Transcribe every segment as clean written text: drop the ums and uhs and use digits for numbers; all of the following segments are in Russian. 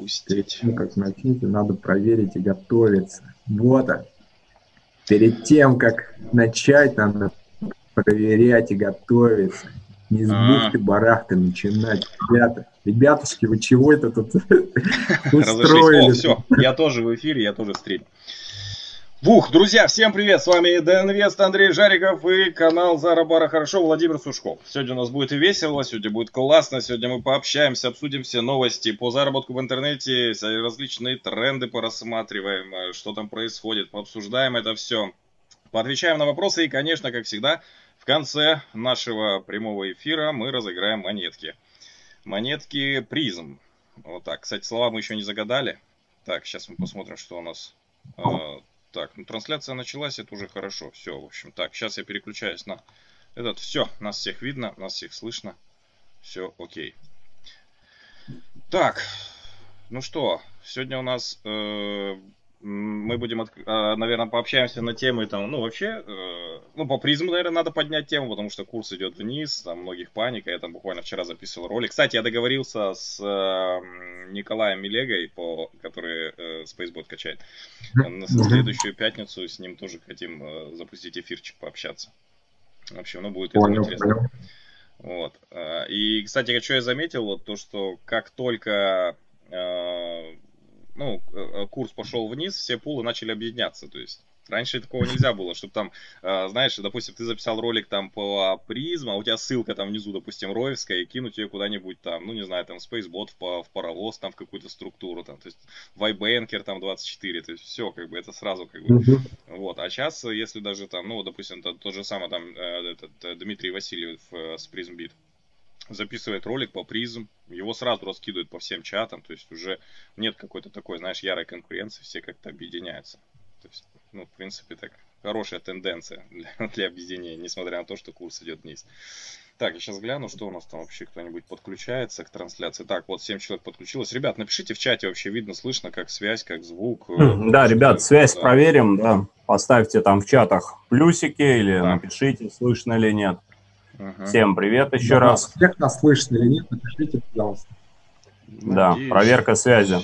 запустить. Как начните, надо проверить и готовиться. Вот он. Перед тем, как начать, надо проверять и готовиться. Не с бухты-барахты начинать. Ребята, ребятушки, вы чего это тут устроили? О, все, я тоже в эфире, я тоже стрим. Бух, друзья, всем привет, с вами Денвест, Андрей Жариков и канал Зарабатывая хорошо, Владимир Сушков. Сегодня у нас будет весело, сегодня будет классно, сегодня мы пообщаемся, обсудим все новости по заработку в интернете, различные тренды порассматриваем, что там происходит, пообсуждаем это все, поотвечаем на вопросы и, конечно, как всегда, в конце нашего прямого эфира мы разыграем монетки. Монетки Призм. Вот так, кстати, слова мы еще не загадали. Так, сейчас мы посмотрим, что у нас... Так, ну трансляция началась, это уже хорошо. Все, в общем, так, сейчас я переключаюсь на этот. Все, нас всех видно, нас всех слышно. Все, окей. Так, ну что, сегодня у нас мы будем, наверное, пообщаемся на темы там, ну вообще, ну по призму, наверное, надо поднять тему, потому что курс идет вниз, там многих паника. Я там буквально вчера записывал ролик. Кстати, я договорился с Николаем Милегой, который SpaceBot качает. На следующую пятницу с ним тоже хотим запустить эфирчик, пообщаться. В общем, ну будет интересно. Вот. И, кстати, что я заметил, вот то, что как только... ну, курс пошел вниз, все пулы начали объединяться, то есть раньше такого нельзя было, чтобы там, знаешь, допустим, ты записал ролик там по призму, а у тебя ссылка там внизу, допустим, роевская, и кинуть ее куда-нибудь там, ну, не знаю, там, SpaceBot в Паралос, там, в какую-то структуру, там, то есть, Вайбэнкер, там, 24, то есть, все, как бы, это сразу, как бы, вот, а сейчас, если даже там, ну, допустим, то же самое, там, этот Дмитрий Васильев с PrizmBit записывает ролик по призм, его сразу раскидывают по всем чатам, то есть уже нет какой-то такой, знаешь, ярой конкуренции, все как-то объединяются. То есть, ну, в принципе, так, хорошая тенденция для объединения, несмотря на то, что курс идет вниз. Так, я сейчас гляну, что у нас там вообще, кто-нибудь подключается к трансляции. Так, вот 7 человек подключилось. Ребят, напишите в чате, вообще видно, слышно, как связь, как звук. Да, ребят, связь проверим, да, поставьте там в чатах плюсики или напишите, слышно или нет. Всем привет еще раз. Всех нас слышно или нет, напишите, пожалуйста. Да, надеюсь, проверка связи.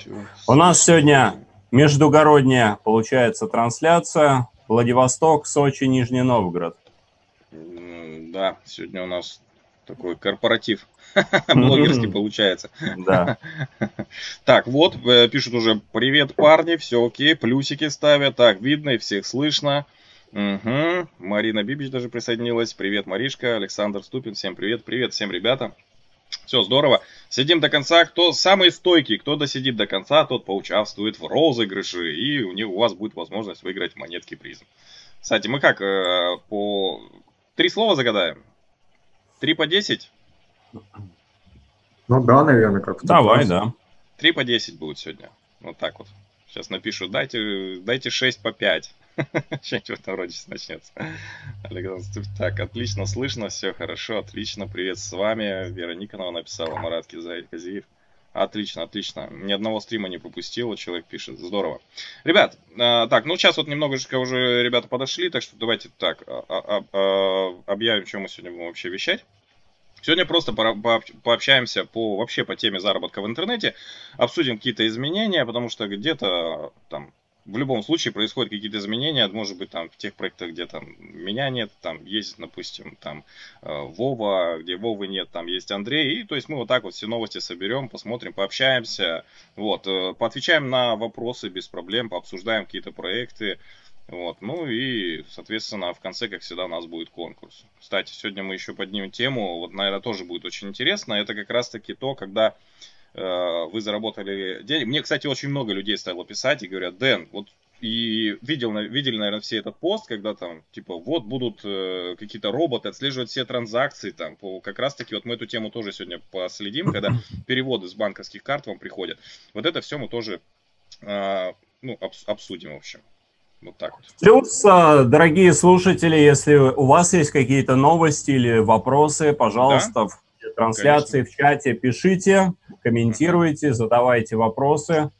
У нас сегодня междугородняя, получается, трансляция. Владивосток, Сочи, Нижний Новгород. Да, сегодня у нас такой корпоратив. Блогерский получается. Да. Так, вот, пишут уже, привет, парни, все окей, плюсики ставят. Так, видно и всех слышно. Угу. Марина Бибич даже присоединилась. Привет, Маришка. Александр Ступин. Всем привет. Привет всем, ребята. Все здорово. Сидим до конца. Кто самый стойкий, кто досидит до конца, тот поучаствует в розыгрыше. И у вас будет возможность выиграть монетки призм. Кстати, мы как? По 3 слова загадаем? 3 по 10? Ну да, наверное, как-то. Давай, да. 3 по 10 будет сегодня. Вот так вот. Сейчас напишу. Дайте 6 по 5. Что-нибудь в этом роде сейчас начнется. Так, отлично слышно, все хорошо, отлично, привет с вами. Вера Никонова написала, Марат Казиев. Отлично, отлично. Ни одного стрима не пропустила, человек пишет. Здорово. Ребят, так, ну сейчас вот немножечко уже ребята подошли, так что давайте так, объявим, что мы сегодня будем вообще вещать. Сегодня просто пообщаемся вообще по теме заработка в интернете, обсудим какие-то изменения, потому что где-то там в любом случае происходят какие-то изменения, может быть там в тех проектах, где там меня нет, там есть, допустим, там Вова, где Вовы нет, там есть Андрей, и то есть мы вот так вот все новости соберем, посмотрим, пообщаемся, вот, поотвечаем на вопросы без проблем, пообсуждаем какие-то проекты, вот, ну и, соответственно, в конце, как всегда, у нас будет конкурс. Кстати, сегодня мы еще поднимем тему, вот, наверное, тоже будет очень интересно, это как раз-таки то, когда... вы заработали денег. Мне, кстати, очень много людей стало писать и говорят, Дэн, вот и видели, наверное, все этот пост, когда там, типа, вот будут какие-то роботы отслеживать все транзакции, там, как раз-таки, вот мы эту тему тоже сегодня последим, когда переводы с банковских карт вам приходят. Вот это все мы тоже, ну, обсудим, в общем. Вот так вот. Плюс, дорогие слушатели, если у вас есть какие-то новости или вопросы, пожалуйста, да? Трансляции, конечно, в чате пишите, комментируйте, задавайте вопросы.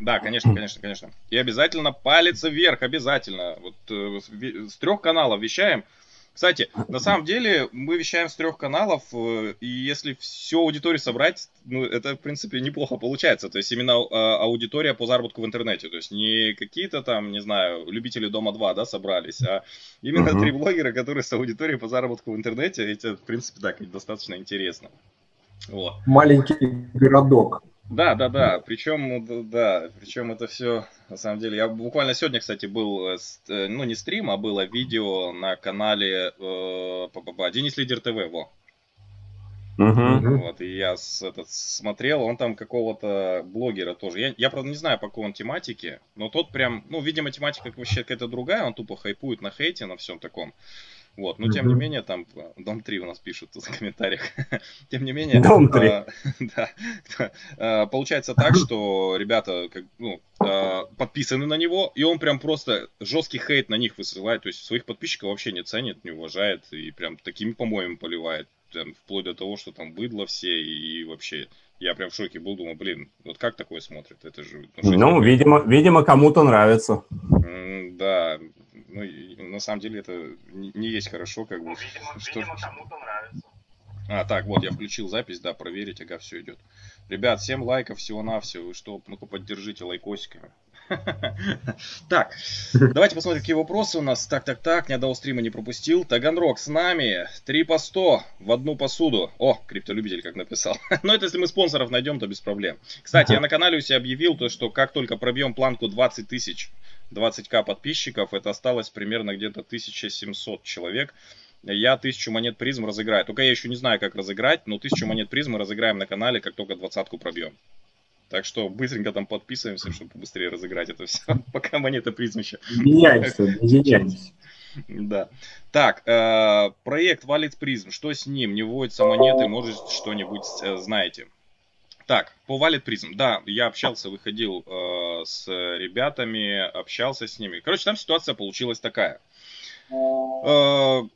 Да, конечно, конечно, конечно. И обязательно палец вверх, обязательно. Вот с 3 каналов вещаем. Кстати, на самом деле мы вещаем с 3 каналов, и если всю аудиторию собрать, ну, это, в принципе, неплохо получается. То есть именно аудитория по заработку в интернете. То есть не какие-то там, не знаю, любители Дома 2, да, собрались, а именно 3 блогера, которые с аудиторией по заработку в интернете. Это, в принципе, так, достаточно интересно. Вот. Маленький городок. Да. Причем это все, на самом деле, я буквально сегодня, кстати, был, ну не стрим, а было видео на канале Денис Лидер ТВ, во. Вот, и я смотрел, он там какого-то блогера тоже, я правда не знаю, по какой он тематике, но тот прям, ну, видимо, тематика вообще какая-то другая, он тупо хайпует на хейте, на всем таком. Вот, но тем не менее, там, Дом 3 у нас пишут в комментариях, тем не менее, получается так, что ребята подписаны на него, и он прям просто жесткий хейт на них высылает, то есть своих подписчиков вообще не ценит, не уважает, и прям такими помоями поливает, вплоть до того, что там быдло все, и вообще, я прям в шоке был, думаю, блин, вот как такое смотрит, это же... Ну, видимо, кому-то нравится. Да, ну, на самом деле это не есть хорошо, как бы. Видимо, кому-то нравится. А, так, вот, я включил запись, да, проверить, ага, все идет. Ребят, 7 лайков всего-навсего, вы что, ну-ка, поддержите лайкосиками. Так, давайте посмотрим, какие вопросы у нас. Так, ни одного стрима не пропустил. Таганрог с нами. 3 по 100 в одну посуду. О, криптолюбитель как написал. Но это если мы спонсоров найдем, то без проблем. Кстати, я на канале у себя объявил, то, что как только пробьем планку 20 тысяч, 20к подписчиков, это осталось примерно где-то 1700 человек. Я 1000 монет призм разыграю. Только я еще не знаю, как разыграть, но 1000 монет призм мы разыграем на канале, как только 20-ку пробьем. Так что быстренько там подписываемся, чтобы быстрее разыграть это все, пока монета призм еще. Меняемся. Да. Так, проект WalletPRISM. Что с ним? Не вводятся монеты, может что-нибудь знаете. Так, по WalletPRISM. Да, я общался, выходил с ребятами, общался с ними. Короче, там ситуация получилась такая. Там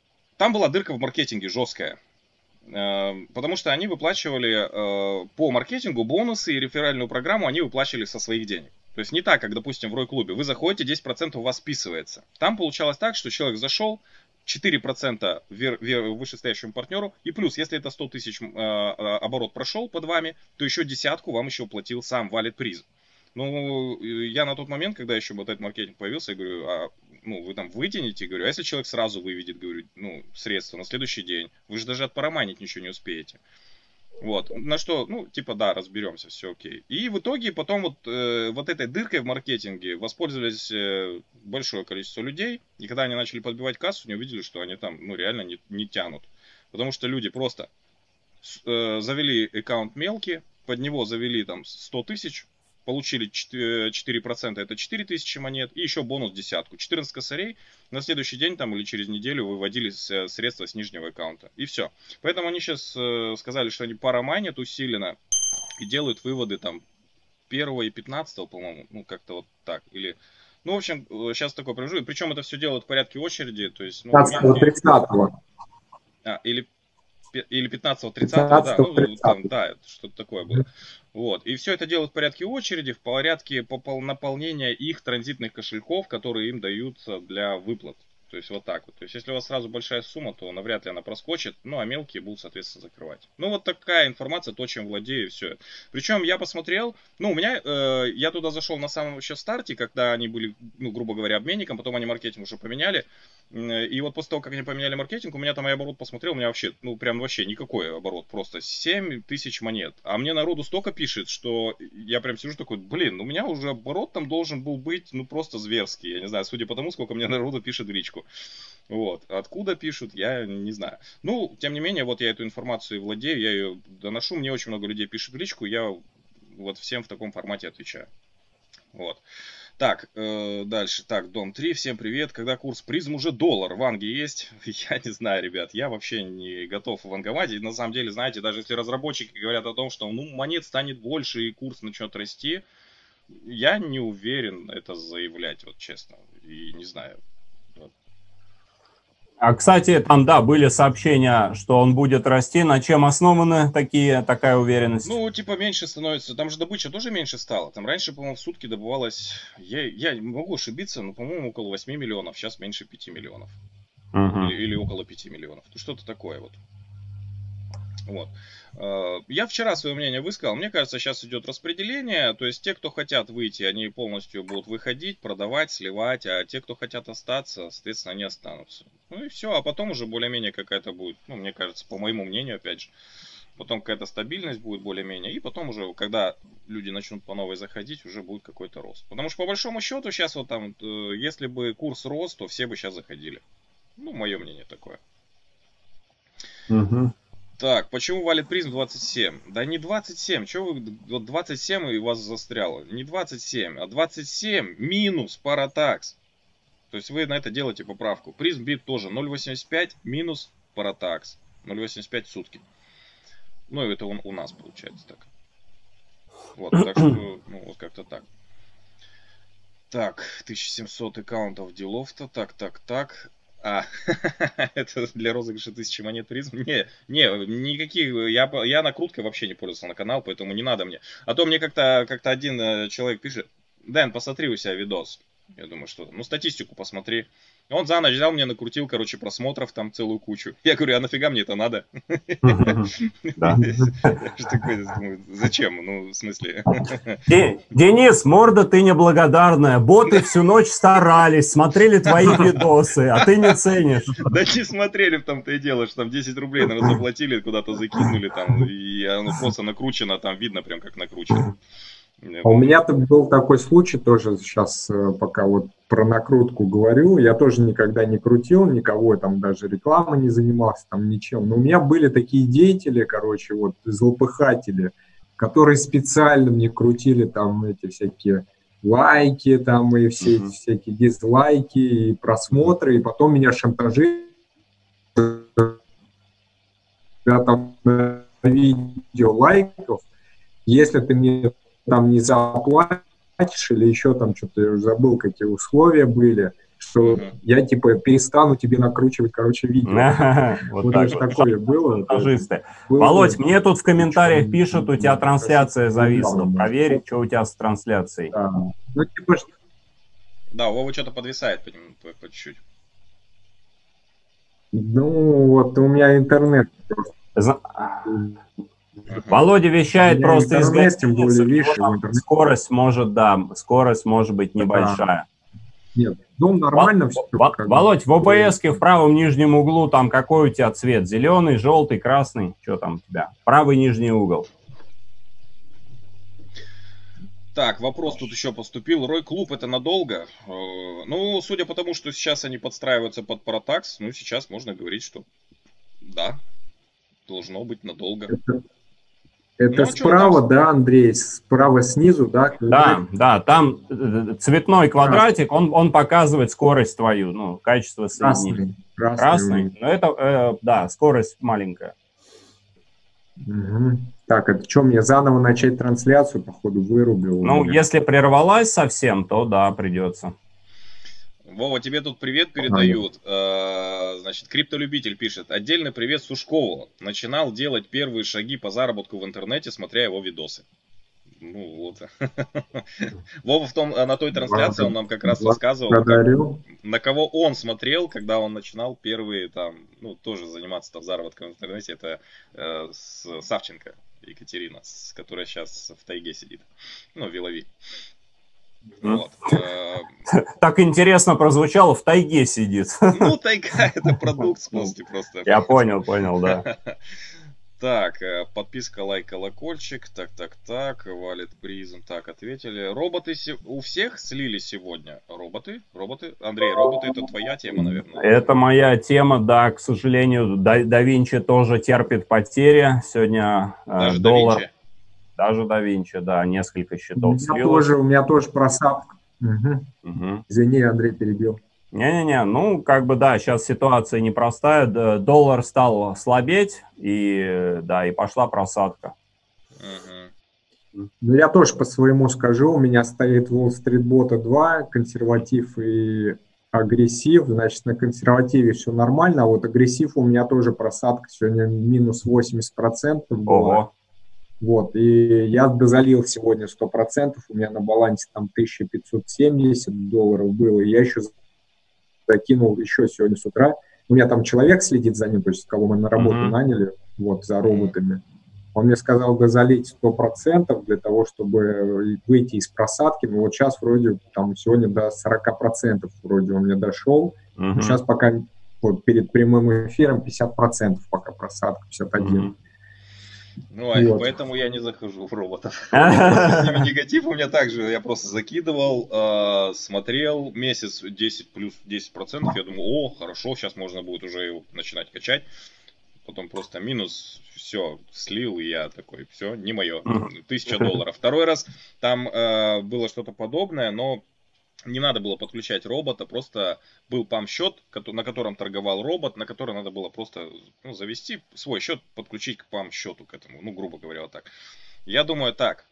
была дырка в маркетинге жесткая. Потому что они выплачивали по маркетингу бонусы и реферальную программу они выплачивали со своих денег. То есть не так, как, допустим, в Рой-клубе. Вы заходите, 10% у вас списывается. Там получалось так, что человек зашел, 4% вышестоящему партнеру, и плюс, если это 100 тысяч оборот прошел под вами, то еще 10-ку вам еще платил сам WalletPRISM. Ну, я на тот момент, когда еще вот этот маркетинг появился, я говорю, ну, вы там вытянете, говорю, а если человек сразу выведет, говорю, ну, средства на следующий день, вы же даже отпараманить ничего не успеете. Вот, на что, ну, типа, да, разберемся, все окей. И в итоге потом вот этой дыркой в маркетинге воспользовались большое количество людей, и когда они начали подбивать кассу, они увидели, что они там, ну, реально не тянут. Потому что люди просто завели аккаунт мелкий, под него завели там 100 тысяч, получили 4%, это 4000 монет, и еще бонус 10-ку, 14 косарей. На следующий день там или через неделю выводились средства с нижнего аккаунта. И все. Поэтому они сейчас сказали, что они парамайнят усиленно и делают выводы там 1 и 15, по-моему, ну как-то вот так. Или... Ну, в общем, сейчас такое прожу. Причем это все делают в порядке очереди. То есть, ну, 15-30. Или 15-30, да, ну, там, да, что-то такое было. Вот. И все это делают в порядке очереди, в порядке наполнения их транзитных кошельков, которые им даются для выплат. То есть вот так вот. То есть если у вас сразу большая сумма, то навряд ли она проскочит, ну а мелкие будут, соответственно, закрывать. Ну вот такая информация, то, чем владею, все. Причем я посмотрел, ну у меня, я туда зашел на самом еще старте, когда они были, ну грубо говоря, обменником, потом они маркетинг уже поменяли. И вот после того, как они поменяли маркетинг, у меня там я оборот посмотрел, у меня вообще, ну прям вообще никакой оборот, просто 7000 монет. А мне народу столько пишет, что я прям сижу такой, блин, у меня уже оборот там должен был быть, ну просто зверский, я не знаю, судя по тому, сколько мне народу пишет в личку. Вот. Откуда пишут, я не знаю. Ну, тем не менее, вот я эту информацию владею, я ее доношу. Мне очень много людей пишет в личку, я вот всем в таком формате отвечаю. Вот. Так, дальше. Так, Дом 3. Всем привет. Когда курс призм уже доллар? Ванги есть? Я не знаю, ребят. Я вообще не готов ванговать. И на самом деле, знаете, даже если разработчики говорят о том, что ну, монет станет больше и курс начнет расти, я не уверен это заявлять, вот честно. И не знаю. А, кстати, там, да, были сообщения, что он будет расти. На чем основаны такая уверенность? Ну, типа, меньше становится. Там же добыча тоже меньше стала. Там раньше, по-моему, в сутки добывалось... Я могу ошибиться, но, по-моему, около 8 миллионов. Сейчас меньше 5 миллионов. или около 5 миллионов. Что-то такое вот. Вот. Я вчера свое мнение высказал. Мне кажется, сейчас идет распределение. То есть те, кто хотят выйти, они полностью будут выходить, продавать, сливать. А те, кто хотят остаться, соответственно, они останутся. Ну и все. А потом уже более-менее какая-то будет, ну, мне кажется, по моему мнению, опять же, потом какая-то стабильность будет более-менее. И потом уже, когда люди начнут по новой заходить, уже будет какой-то рост. Потому что по большому счету сейчас вот там, если бы курс рос, то все бы сейчас заходили. Ну, мое мнение такое. Угу. Так, почему WalletPRISM 27? Да не 27, что вы 27 и вас застряло? Не 27, а 27 минус паратакс. То есть вы на это делаете поправку. PrizmBit тоже 0.85 минус паратакс. 0.85 сутки. Ну и это он у нас получается так. Вот, так что, ну вот как-то так. Так, 1700 аккаунтов делов-то, так. А, это для розыгрыша 1000 монет призм? Никаких, я накруткой вообще не пользовался на канал, поэтому не надо мне. А то мне как-то один человек пишет: Дэн, посмотри у себя видос. Я думаю, что, ну, статистику посмотри. Он за ночь взял мне, накрутил, короче, просмотров там целую кучу. Я говорю, а нафига мне это надо? Зачем? Ну, в смысле... Денис, морда ты неблагодарная. Боты всю ночь старались, смотрели твои видосы, а ты не ценишь. Да не смотрели, в том-то и дело, что там 10 рублей, наверное, заплатили, куда-то закинули там, и оно просто накручено, там видно прям, как накручено. А у меня-то был такой случай тоже сейчас, пока вот про накрутку говорю, я тоже никогда не крутил, никого там даже рекламы не занимался, там ничем, но у меня были такие деятели, короче, вот злопыхатели, которые специально мне крутили там эти всякие лайки, там и все эти всякие дизлайки, и просмотры, и потом меня шантажили, я там видео лайков, если ты мне там не заплатишь или еще там что-то, я уже забыл, какие условия были, что я типа перестану тебе накручивать, короче, видео. Вот даже такое было. Володь, мне тут в комментариях пишут, у тебя трансляция зависла. Проверь, что у тебя с трансляцией. Да, у Вовы что-то подвисает по чуть-чуть. Ну, вот у меня интернет просто... Володя вещает просто из гостиницы, скорость может быть небольшая. Нет, дом нормально все. Володь, в ОБС-ке в правом нижнем углу там какой у тебя цвет? Зеленый, желтый, красный? Что там у тебя? Правый нижний угол. Так, вопрос тут еще поступил. Рой-клуб это надолго? Ну, судя по тому, что сейчас они подстраиваются под паратакс, ну, сейчас можно говорить, что да, должно быть надолго. Это справа, да, Андрей? Справа снизу, да? Да, да, там цветной квадратик, он показывает скорость твою, ну, качество соединения. Красный. Но это, да, скорость маленькая. Угу. Так, это что, мне заново начать трансляцию, походу, вырубил? Ну, если прервалась совсем, то да, придется. Вова, тебе тут привет передают. Значит, криптолюбитель пишет. Отдельный привет Сушкову. Начинал делать первые шаги по заработку в интернете, смотря его видосы. Ну вот. Вова на той трансляции он нам как раз рассказывал, на кого он смотрел, когда он начинал первые там, ну, тоже заниматься там заработком в интернете. Это Савченко Екатерина, которая сейчас в тайге сидит. Ну, в Вилови. Вот. Так интересно прозвучало, в тайге сидит. Ну, тайга – это продукт с полки просто. Я понял, да. Так, подписка, лайк, колокольчик, так, WalletPRISM, так, ответили. Роботы у всех слили сегодня? Роботы? Андрей, роботы – это твоя тема, наверное? Это моя тема, да, к сожалению, да Винчи тоже терпит потери. Сегодня даже доллар… Даже да Винчи, да, несколько счетов слил. У меня тоже просадка. Извини, Андрей перебил. Не-не-не, ну, как бы, да, сейчас ситуация непростая. Доллар стал слабеть, и, да, и пошла просадка. Ну, я тоже по-своему скажу. У меня стоит WallStreetBot 2, консерватив и агрессив. Значит, на консервативе все нормально, а вот агрессив у меня тоже просадка. Сегодня минус 80% была. Ого. Вот, и я дозалил сегодня 100%, у меня на балансе там 1570 долларов было, и я еще закинул сегодня с утра У меня там человек следит за ним, то есть кого мы на работу наняли, вот, за роботами. Он мне сказал, да, залить 100% для того, чтобы выйти из просадки. Ну, вот сейчас вроде, там, сегодня до 40% вроде он мне дошел. Сейчас пока вот, перед прямым эфиром 50% пока просадка, 51%. Ну, а вот. Поэтому я не захожу в роботов. С ними негатив у меня также. Я просто закидывал, смотрел месяц 10 плюс 10%. Я думаю, о, хорошо, сейчас можно будет уже его начинать качать. Потом просто минус, все, слил, и я такой, все, не мое, $1000. Второй раз там было что-то подобное, но не надо было подключать робота, просто был пам-счет, на котором торговал робот, на который надо было просто завести свой счет, подключить к пам-счету, к этому, ну, грубо говоря, вот так. Я думаю, так,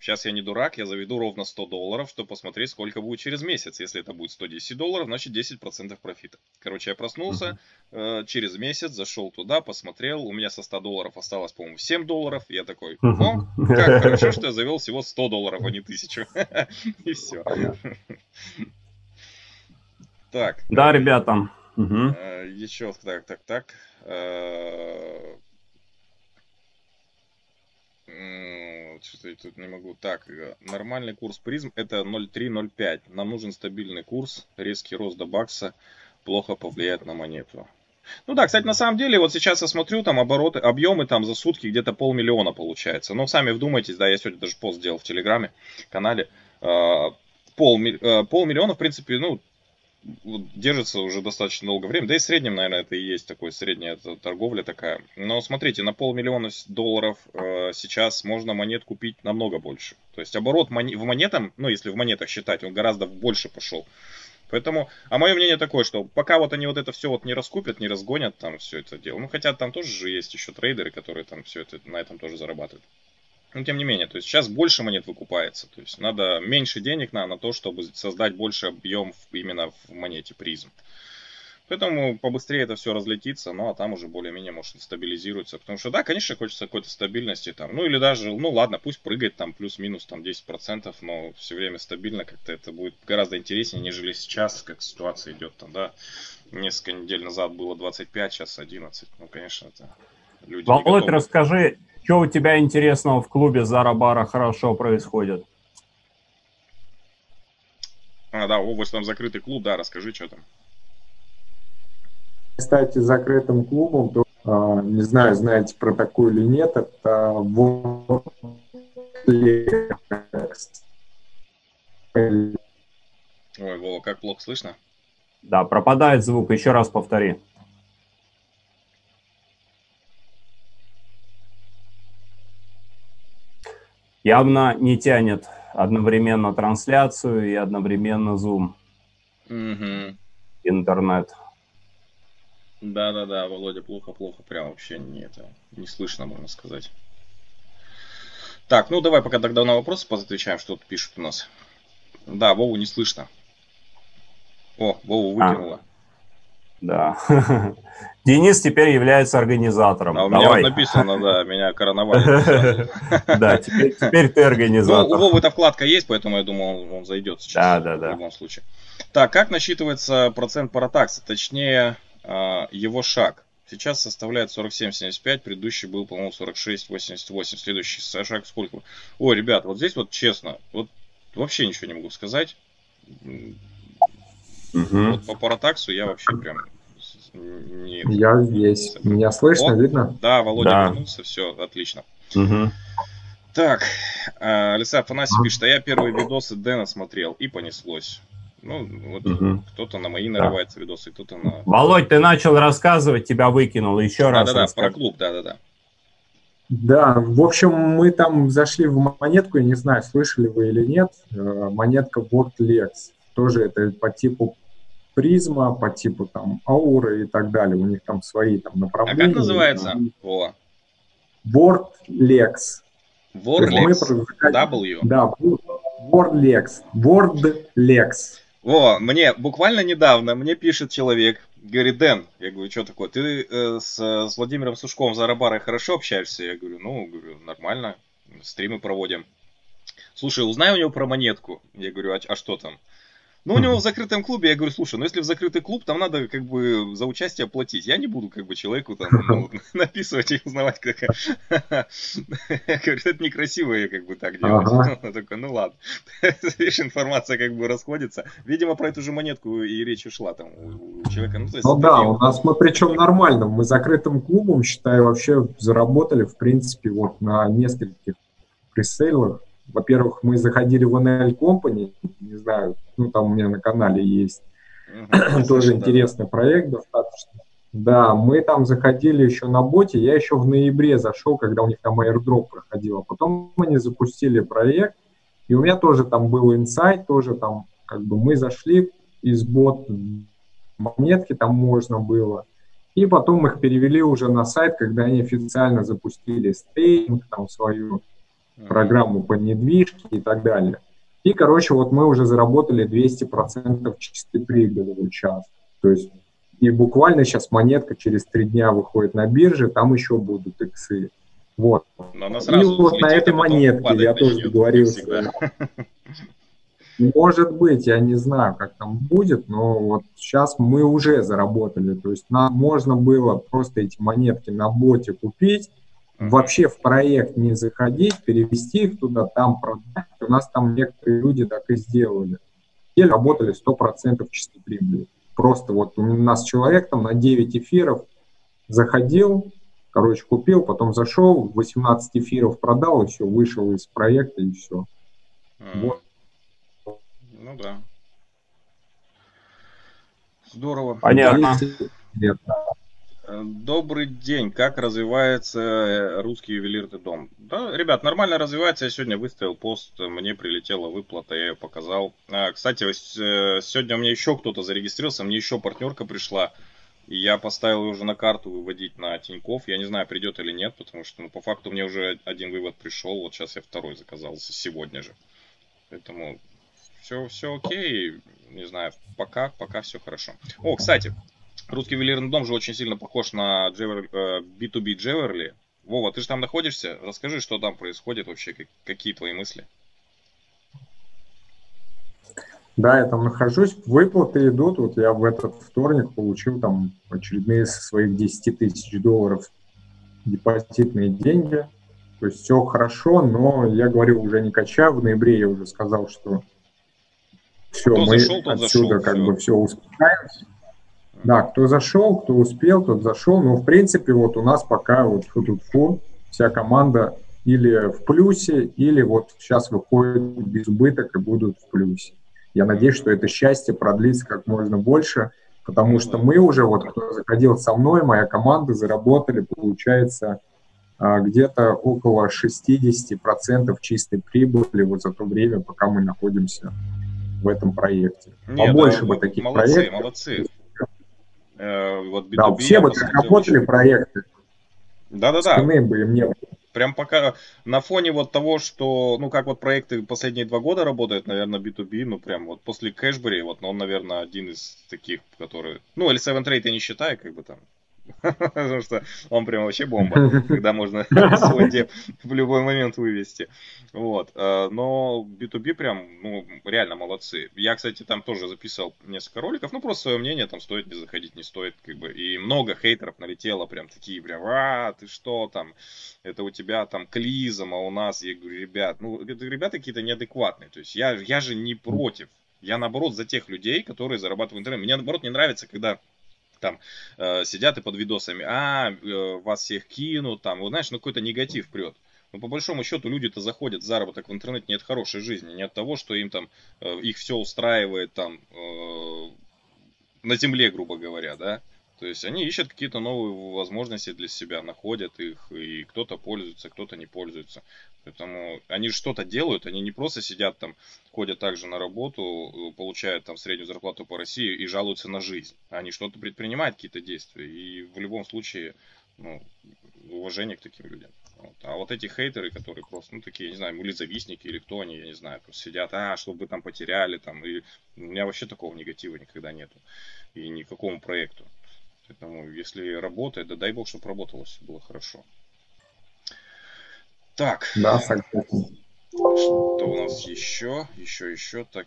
сейчас я не дурак, я заведу ровно $100, чтобы посмотреть, сколько будет через месяц. Если это будет $110, значит 10% профита. Короче, я проснулся, через месяц зашел туда, посмотрел, у меня со $100 осталось, по-моему, $7. Я такой, о, как хорошо, что я завел всего $100, а не 1000. И все. Так. Да, ребята. Еще так. Что-то я тут не могу. Так, нормальный курс призм это 0.305. Нам нужен стабильный курс. Резкий рост до бакса плохо повлияет на монету. Ну да, кстати, на самом деле, вот сейчас я смотрю, там обороты, объемы там за сутки где-то $500,000 получается. Но сами вдумайтесь, да, я сегодня даже пост сделал в Телеграме, канале. $500,000, в принципе, ну, держится уже достаточно долгое время. Да и в среднем, наверное, это и есть такое, средняя торговля такая. Но смотрите, на $500,000 сейчас можно монет купить намного больше. То есть оборот в монетах, ну если в монетах считать, он гораздо больше пошел. Поэтому, а мое мнение такое, что пока вот они вот это все вот не раскупят, не разгонят там все это дело. Ну хотя там тоже же есть еще трейдеры, которые там все это, на этом тоже зарабатывают. Но тем не менее, то есть сейчас больше монет выкупается, то есть надо меньше денег на то, чтобы создать больше объем именно в монете призм. Поэтому побыстрее это все разлетится, ну а там уже более-менее может стабилизируется. Потому что да, конечно, хочется какой-то стабильности там, ну или даже, ну ладно, пусть прыгает там плюс-минус там 10%, но все время стабильно как-то это будет гораздо интереснее, нежели сейчас, как ситуация идет там, да. Несколько недель назад было 25, сейчас 11, ну конечно, это люди не готовы. Володь, расскажи... Что у тебя интересного в клубе Зарабара хорошо происходит? А, да, у вас там закрытый клуб, да, расскажи, что там. Кстати, закрытым клубом, то, не знаю, знаете про такой или нет, это WordLex. Ой, Вова, как плохо слышно. Да, пропадает звук, еще раз повтори. Явно не тянет одновременно трансляцию и одновременно зум. Интернет. Да-да-да, Володя, плохо-плохо, прям вообще не слышно, можно сказать. Так, ну давай пока тогда на вопросы позаотвечаем, что тут пишут у нас. Да, Вову не слышно. О, Вову выкинула. Да. Денис теперь является организатором. А у меня вот написано, да, меня коронавирус. Да, теперь ты организатор. Ну, у Вовы эта вкладка есть, поэтому я думаю, он зайдет сейчас. Да. В любом случае. Так, как насчитывается процент паратакса, точнее его шаг? Сейчас составляет 47,75, предыдущий был, по-моему, 46,88. Следующий шаг сколько? Ой, ребят, вот здесь вот честно, вот вообще ничего не могу сказать. Вот по паратаксу я вообще прям... Я здесь. Меня слышно, видно? Да, Володя вернулся, все, отлично. Так, Алиса Афанасий пишет, а я первые видосы Дэна смотрел, и понеслось. Ну, вот кто-то на мои нарывается видосы, кто-то на... Володь, ты начал рассказывать, тебя выкинул, еще раз. Да-да-да, про клуб, да-да-да. Да, в общем, мы там зашли в монетку, я не знаю, слышали вы или нет, монетка WordLex. Тоже это по типу призма, по типу там ауры и так далее. У них там свои там направления. А как называется? WordLex. WordLex. W. Да, WordLex. WordLex. Во, мне буквально недавно, мне пишет человек, говорит, Дэн, я говорю, что такое, ты с Владимиром Сушковым Зарабарой хорошо общаешься? Я говорю, ну, нормально, стримы проводим. Слушай, узнай у него про монетку. Я говорю, а что там? Но у него в закрытом клубе, я говорю, слушай, ну если в закрытый клуб, там надо как бы за участие платить. Я не буду как бы человеку там написывать и узнавать, как... Я говорю, это некрасиво, я как бы так делаю. Он такой, ну ладно. Видишь, информация как бы расходится. Видимо, про эту же монетку и речь ушла там у человека. Ну да, у нас мы причем нормально. Мы закрытым клубом, считаю, вообще заработали, в принципе, вот на нескольких пресейлах. Во-первых, мы заходили в NL Company, не знаю, ну там у меня на канале есть тоже интересный проект достаточно. Да, мы там заходили еще на боте, я еще в ноябре зашел, когда у них там airdrop проходил, а потом они запустили проект, и у меня тоже там был инсайт, тоже там как бы мы зашли из бот, монетки там можно было, и потом их перевели уже на сайт, когда они официально запустили стейкинг, там свою программу по недвижке и так далее. И, короче, вот мы уже заработали 200% чистой прибыли в час. То есть, и буквально сейчас монетка через 3 дня выходит на бирже, там еще будут иксы. Вот. И вот на этой монетке я тоже договорился. Может быть, я не знаю, как там будет, но вот сейчас мы уже заработали. То есть, нам можно было просто эти монетки на боте купить, вообще в проект не заходить, перевести их туда, там продать. У нас там некоторые люди так и сделали. И работали 100% чистой прибыли. Просто вот у нас человек там на 9 эфиров заходил, короче, купил, потом зашел, 18 эфиров продал, и все, вышел из проекта, и все. Вот. Ну да. Здорово. Понятно. Добрый день. Как развивается Русский ювелирный дом? Да, ребят, нормально развивается. Я сегодня выставил пост, мне прилетела выплата, я ее показал. Кстати, сегодня у меня еще кто-то зарегистрировался, мне еще партнерка пришла. И я поставил ее уже на карту выводить на Тинькофф. Я не знаю, придет или нет, потому что ну, по факту мне уже один вывод пришел. Вот сейчас я второй заказал сегодня же. Поэтому все окей. Не знаю, пока все хорошо. О, кстати. Русский ювелирный дом же очень сильно похож на B2B Джеверли. Вова, ты же там находишься? Расскажи, что там происходит вообще, какие твои мысли? Да, я там нахожусь, выплаты идут. Вот я в этот вторник получил там очередные своих 10 тысяч долларов депозитные деньги. То есть все хорошо, но я говорю, уже не кача. В ноябре я уже сказал, что все, кто мы зашел, отсюда зашел, как все. Бы все успокаиваемся. Да, кто зашел, кто успел, тот зашел. Но, в принципе, вот у нас пока вот фу-фу-фу, вся команда или в плюсе, или вот сейчас выходит без убыток и будут в плюсе. Я надеюсь, что это счастье продлится как можно больше, потому что мы уже, вот кто заходил со мной, моя команда, заработали, получается, где-то около 60% чистой прибыли вот за то время, пока мы находимся в этом проекте. Побольше бы таких проектов. Молодцы. Вот B2B, да, все бы заработали проекты. Да-да-да. Прям пока на фоне вот того, что, ну как вот проекты последние 2 года работают, наверное, B2B, ну прям вот после Cashberry, вот он, наверное, один из таких, которые, ну или 7Trade я не считаю, как бы там, потому что он прям вообще бомба, когда можно свой деп в любой момент вывести. Вот, но B2B прям, ну, реально молодцы. Я, кстати, там тоже записал несколько роликов, ну, просто свое мнение, там, стоит не заходить, не стоит, как бы, и много хейтеров налетело, прям такие, прям, ты что там, это у тебя там клизм, а у нас, я говорю, ребят, ну, ребята какие-то неадекватные, то есть я же не против, я, наоборот, за тех людей, которые зарабатывают в интернете. Мне, наоборот, не нравится, когда там сидят и под видосами, вас всех кинут, там, вы знаешь, ну какой-то негатив прет. Но по большому счету люди-то заходят в заработок в интернет не от хорошей жизни, не от того, что им там, их все устраивает там на земле, грубо говоря, да. То есть они ищут какие-то новые возможности для себя, находят их, и кто-то пользуется, кто-то не пользуется. Поэтому они же что-то делают, они не просто сидят там, ходят также на работу, получают там среднюю зарплату по России и жалуются на жизнь. Они что-то предпринимают, какие-то действия, и в любом случае, ну, уважение к таким людям. Вот. А вот эти хейтеры, которые просто, ну, такие, не знаю, или завистники, или кто они, я не знаю, просто сидят, чтобы там потеряли, там, и у меня вообще такого негатива никогда нету, и ни к какому проекту. Поэтому, если работает, да дай бог, чтобы работало, все было хорошо. Так. Да, согласен. Что у нас еще? Еще. Так.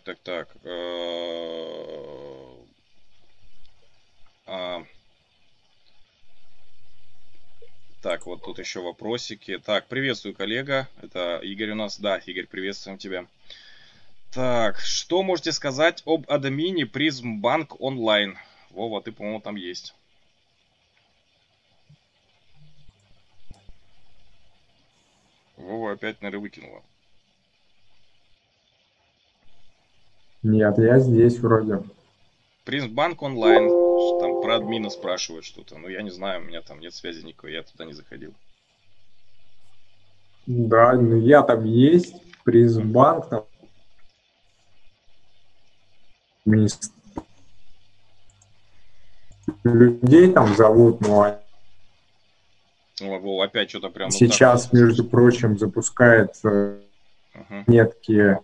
Так, вот тут еще вопросики. Так, приветствую, коллега. Это Игорь у нас. Да, Игорь, приветствуем тебя. Так, что можете сказать об админе PrizmBank онлайн? Вова, ты, по-моему, там есть. Вова опять, наверное, выкинула. Нет, я здесь вроде. PrizmBank онлайн. Там про админа спрашивают что-то. Ну, я не знаю, у меня там нет связи никакой, я туда не заходил. Да, ну я там есть. PrizmBank там. Людей там зовут, но... О, опять что-то прям... Сейчас, вот между прочим, запускается метки,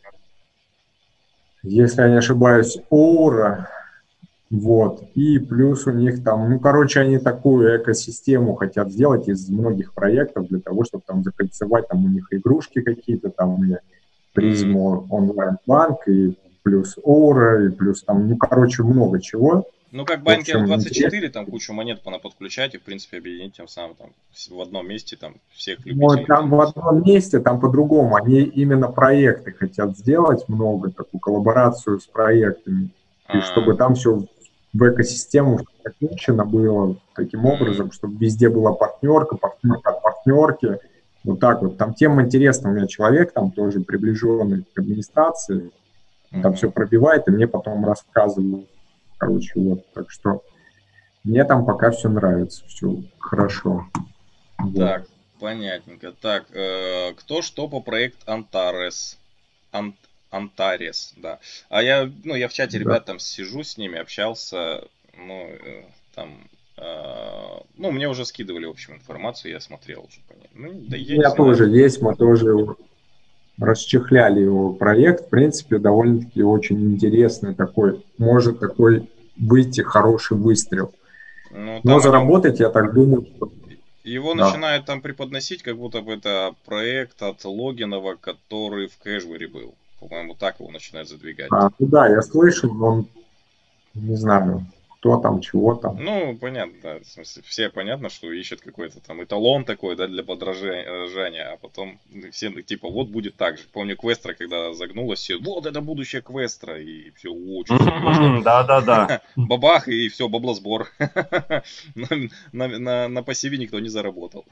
если я не ошибаюсь, Aura. Вот. И плюс у них там, ну, короче, они такую экосистему хотят сделать из многих проектов для того, чтобы там закольцевать, там у них игрушки какие-то, там у них Призму онлайн-банк, и плюс Aura, и плюс там, ну, короче, много чего. Ну, как банки F24, там кучу монет понаподключать и, в принципе, объединить тем самым там в одном месте там всех любителей. Ну, там в одном месте, там по-другому. Они именно проекты хотят сделать много, такую коллаборацию с проектами. И чтобы там все в экосистему включено было таким образом, чтобы везде была партнерка, партнерка от партнерки. Вот так вот. Там тем интересно, у меня человек там тоже приближенный к администрации, там все пробивает, и мне потом рассказывают. Короче, вот, так что мне там пока все нравится, все хорошо. Так, вот. Понятненько. Так, кто что по проект Антарес? Антарес, да. А я, ну, я в чате, да, ребят, там сижу с ними, общался, ну, там, ну, мне уже скидывали, в общем, информацию, я смотрел уже, понятно. Ну, да, я тоже есть, мы тоже расчехляли его проект, в принципе, довольно-таки очень интересный такой, может такой выйти хороший выстрел. Ну, но заработать, я так думаю, что... Его начинают там преподносить, как будто бы это проект от Логинова, который в Cashberry был. По-моему, так его начинают задвигать. Да, я слышал, он, не знаю, кто там, чего там. Ну, понятно, да, в смысле, все понятно, что ищут какой-то там эталон такой, да, для подражания, а потом все типа, вот будет так же. Помню, Квестра, когда загнулась, все, вот это будущее Квестра, и все очень серьезно. Да-да-да. Бабах, и все, баблосбор. На пассиве никто не заработал.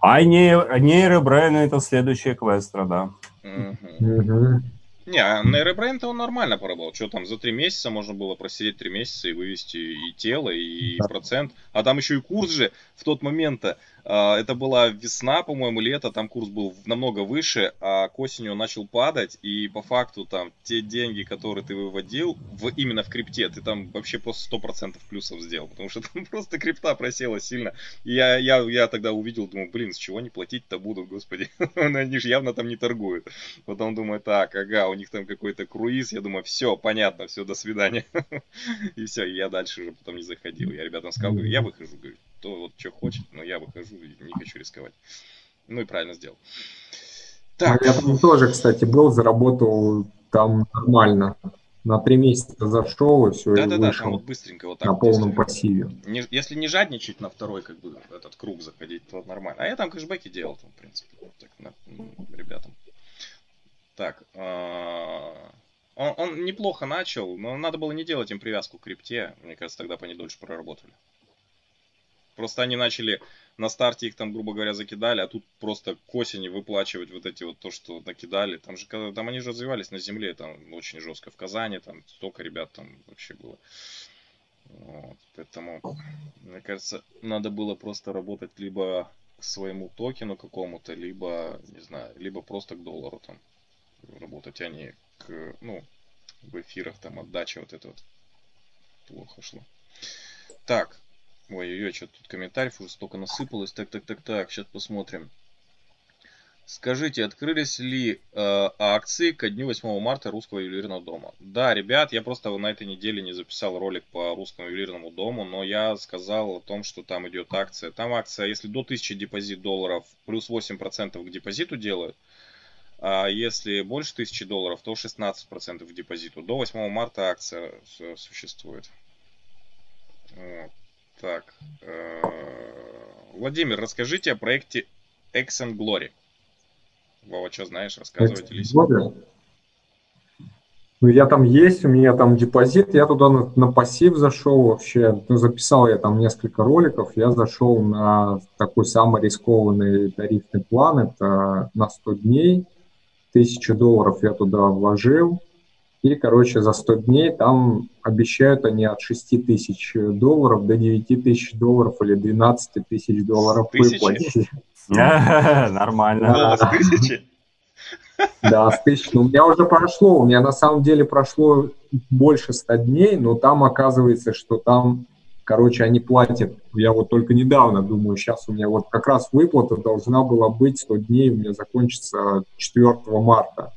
А нейробрейн — это следующее Квестра, да. Не, а на Airbrain-то он нормально поработал. Что там, за 3 месяца можно было просидеть 3 месяца и вывести и тело, и процент. А там еще и курс же в тот момент-то. Это была весна, по-моему, лето. Там курс был намного выше, а к осени он начал падать. И по факту там те деньги, которые ты выводил именно в крипте, ты там вообще просто 100% плюсов сделал. Потому что там просто крипта просела сильно. И я тогда увидел, думаю, блин, с чего не платить-то буду, господи. Они же явно там не торгуют. Потом думаю, так, ага, у них там какой-то круиз, я думаю, все, понятно, все, до свидания. И все, я дальше уже потом не заходил. Я ребятам сказал, говорю, я выхожу, говорю, кто вот что хочет, но я выхожу, не хочу рисковать. Ну и правильно сделал. Так. Я там тоже, кстати, был, заработал там нормально. На 3 месяца зашел и все, и вышел там вот быстренько, вот так, на полном пассиве. Если не жадничать на второй, как бы, этот круг заходить, то нормально. А я там кэшбэки делал, там, в принципе, вот так, ребятам. Так, он неплохо начал, но надо было не делать им привязку к крипте. Мне кажется, тогда бы они дольше проработали. Просто они начали, на старте их там, грубо говоря, закидали, а тут просто к осени выплачивать вот эти вот то, что накидали. Там же, там они же развивались на земле, там очень жестко в Казани, там столько ребят там вообще было. Вот, поэтому, мне кажется, надо было просто работать либо к своему токену какому-то, либо, не знаю, либо просто к доллару там. Работать, а не к, ну, в эфирах там отдача вот это вот плохо шло. Так, ой-ой-ой, что тут комментариев уже столько насыпалось. Так, сейчас посмотрим. Скажите, открылись ли акции ко дню 8 марта Русского ювелирного дома? Да, ребят, я просто на этой неделе не записал ролик по Русскому ювелирному дому, но я сказал о том, что там идет акция. Там акция, если до 1000 депозит долларов, плюс 8% к депозиту делают, А если больше $1000, то 16% к депозиту. До 8 марта акция существует. Вот. Так, Владимир, расскажите о проекте X & Glory. Вова, что знаешь, рассказывайте. Ну, я там есть, у меня там депозит, я туда на пассив зашел вообще, ну, записал я там несколько роликов, я зашел на такой самый рискованный тарифный план, это на 100 дней, $1000 я туда вложил, и, короче, за 100 дней там обещают они от $6000 до $9000 или $12000 выплатить. Нормально. Да, с 1000. У меня уже прошло, у меня на самом деле прошло больше 100 дней, но там оказывается, что там, короче, они платят. Я вот только недавно думаю, сейчас у меня вот как раз выплата должна была быть 100 дней, у меня закончится 4 марта.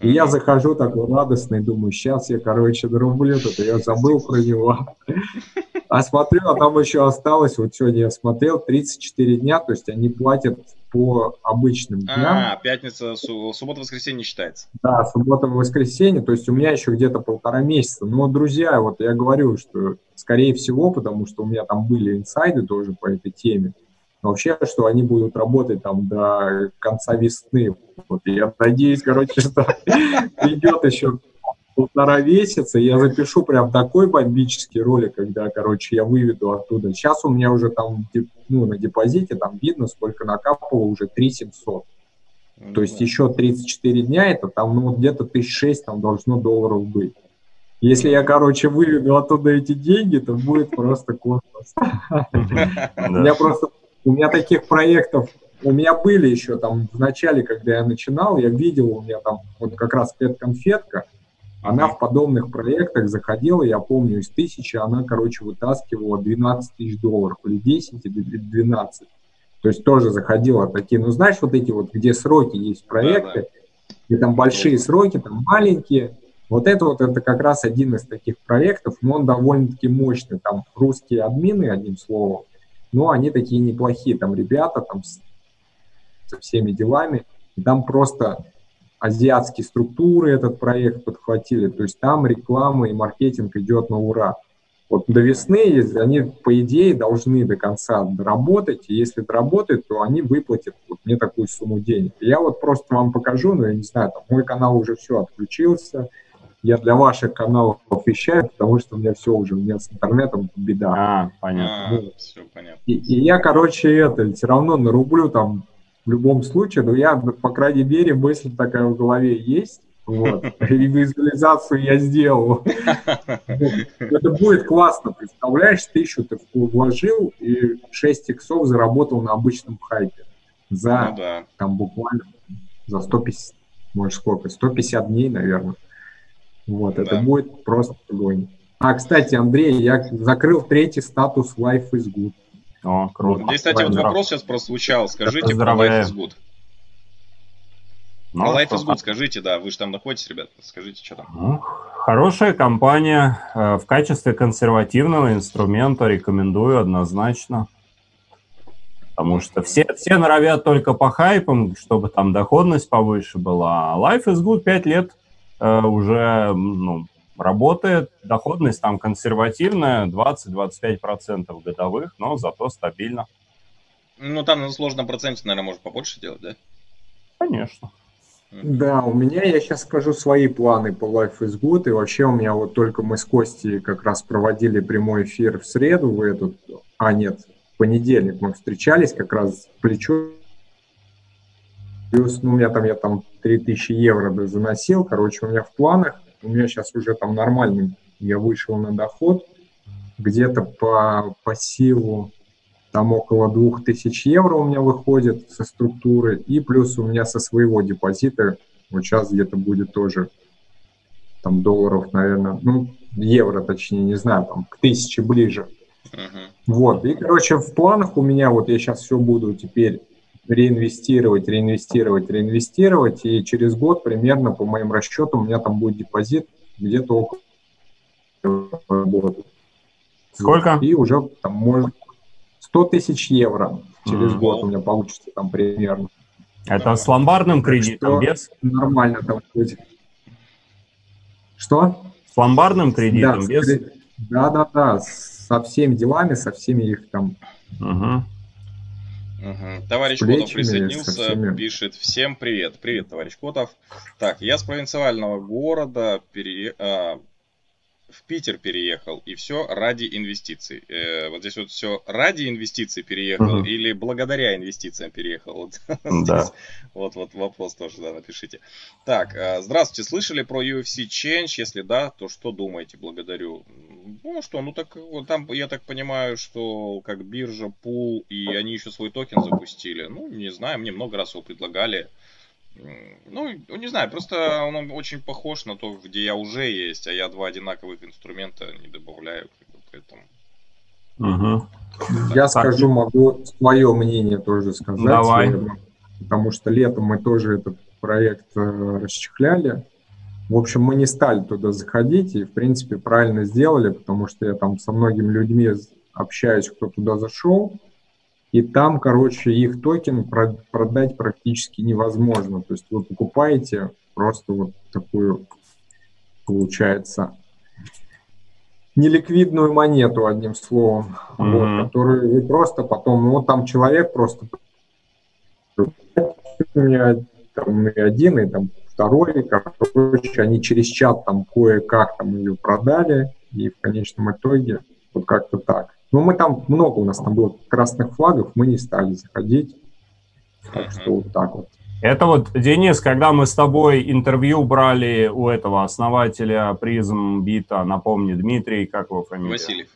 И я захожу такой радостный, думаю, сейчас я, короче, дорублю, это я забыл про него. А смотрю, а там еще осталось, вот сегодня я смотрел, 34 дня, то есть они платят по обычным дням. Пятница, суббота-воскресенье считается. Да, суббота-воскресенье, то есть у меня еще где-то 1,5 месяца. Но, друзья, вот я говорю, что, скорее всего, потому что у меня там были инсайды тоже по этой теме, вообще, что они будут работать там до конца весны. Вот, я надеюсь, короче, что идет еще 1,5 месяца, я запишу прям такой бомбический ролик, когда, короче, я выведу оттуда. Сейчас у меня уже там, ну, на депозите, там видно, сколько накапало, уже 3700. То есть еще 34 дня, это там, ну, где-то 1006 там должно долларов быть. Если я, короче, выведу оттуда эти деньги, то будет просто космос. У меня таких проектов, у меня были еще там в начале, когда я начинал, я видел, у меня там вот как раз пет-конфетка, она в подобных проектах заходила, я помню, из 1000 она, короче, вытаскивала $12 тысяч, или 10, или 12. То есть тоже заходила такие, ну, знаешь, вот эти вот, где сроки есть проекты, где там большие сроки, там маленькие. Вот это как раз один из таких проектов, но он довольно-таки мощный. Там русские админы, одним словом, но они такие неплохие, там ребята, там со всеми делами, и там просто... азиатские структуры этот проект подхватили, то есть там реклама и маркетинг идет на ура. Вот до весны они, по идее, должны до конца доработать, и если доработают, то они выплатят вот мне такую сумму денег. Я вот просто вам покажу, но я не знаю, там мой канал уже все отключился, я для ваших каналов вещаю, потому что у меня все уже, у меня с интернетом беда. Понятно. Все понятно. И я, короче, это все равно нарублю там. В любом случае, но я, по крайней мере, мысль такая в голове есть. Вот. И визуализацию я сделал. Это будет классно. Представляешь, 1000 ты вложил и 6 иксов заработал на обычном хайпе. За там буквально за 150, может сколько, 150 дней, наверное. Вот, это будет просто огонь. Кстати, Андрей, я закрыл 3-й статус Life is Good. О, круто. Здесь, кстати, вот вопрос сейчас прозвучал. Скажите про Life is Good. Про Life is Good скажите, да. Вы же там находитесь, ребята. Скажите, что там. Ну, хорошая компания. В качестве консервативного инструмента рекомендую однозначно. Потому что все норовят только по хайпам, чтобы там доходность повыше была. А Life is Good 5 лет уже, ну, работает, доходность там консервативная, 20-25% годовых, но зато стабильно. Ну, там на сложном проценте, наверное, можно побольше делать, да? Конечно. Да, у меня, я сейчас скажу свои планы по Life is Good, и вообще у меня вот только мы с Костей как раз проводили прямой эфир в среду, в понедельник мы встречались как раз плечо. Плюс, ну, я там 3000 евро заносил, короче, у меня в планах. У меня сейчас уже там нормальный, я вышел на доход, где-то по пассиву там около 2000 евро у меня выходит со структуры, и плюс у меня со своего депозита, вот сейчас где-то будет тоже там $, наверное, ну, евро точнее, не знаю, там к 1000 ближе. Вот, и, короче, в планах у меня, вот я сейчас все буду теперь реинвестировать, и через год примерно, по моим расчетам, у меня там будет депозит где-то около года. Сколько? И уже там, может, 100 тысяч евро через год у меня получится там примерно. Это с ломбардным кредитом, без? Нормально там будет. Что? С ломбардным кредитом, да, без? Да-да-да, со всеми делами, со всеми их там... Угу. Угу. Товарищ Котов присоединился, пишет: всем привет. Привет, товарищ Котов. Так, я с провинциального города в Питер переехал, и все ради инвестиций. Вот здесь вот все ради инвестиций переехал или благодаря инвестициям переехал. Вот вопрос тоже, да, напишите. Так, здравствуйте, слышали про UFC Change? Если да, то что думаете? Благодарю. Ну что, ну так там, я так понимаю, что как биржа, пул, и они еще свой токен запустили. Ну, не знаю, мне много раз его предлагали. Ну, не знаю, просто он очень похож на то, где я уже есть, а я два одинаковых инструмента не добавляю, поэтому... Угу. Я скажу, могу свое мнение тоже сказать. Давай. Потому что летом мы тоже этот проект расчехляли. В общем, мы не стали туда заходить и, в принципе, правильно сделали, потому что я там со многими людьми общаюсь, кто туда зашел. И там, короче, их токен продать практически невозможно. То есть вы покупаете просто вот такую, получается, неликвидную монету, одним словом, вот, которую вы просто потом, ну, вот там человек просто, у меня там и один, и там второй, короче, они через чат там кое-как там ее продали, и в конечном итоге вот как-то так. Но мы там, много у нас там было красных флагов, мы не стали заходить. Так что вот так вот. Это вот, Денис, когда мы с тобой интервью брали у этого основателя PrizmBit, напомни, Дмитрий, как его фамилия? Васильев.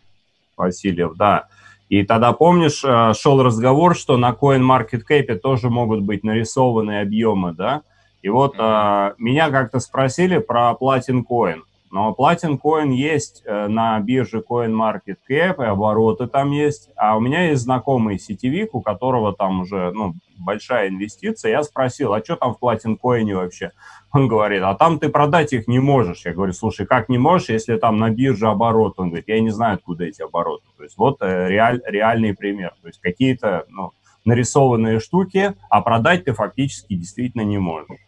Васильев, да. И тогда, помнишь, шел разговор, что на CoinMarketCap тоже могут быть нарисованы объемы, да? И вот меня как-то спросили про Platincoin. Но Platincoin есть на бирже CoinMarketCap, и обороты там есть. А у меня есть знакомый сетевик, у которого там уже, ну, большая инвестиция. Я спросил, а что там в Platincoin вообще? Он говорит, а там ты продать их не можешь. Я говорю, слушай, как не можешь, если там на бирже оборот? Он говорит, я не знаю, откуда эти обороты. То есть вот реальный пример. То есть какие-то, ну, нарисованные штуки, а продать ты фактически действительно не можешь.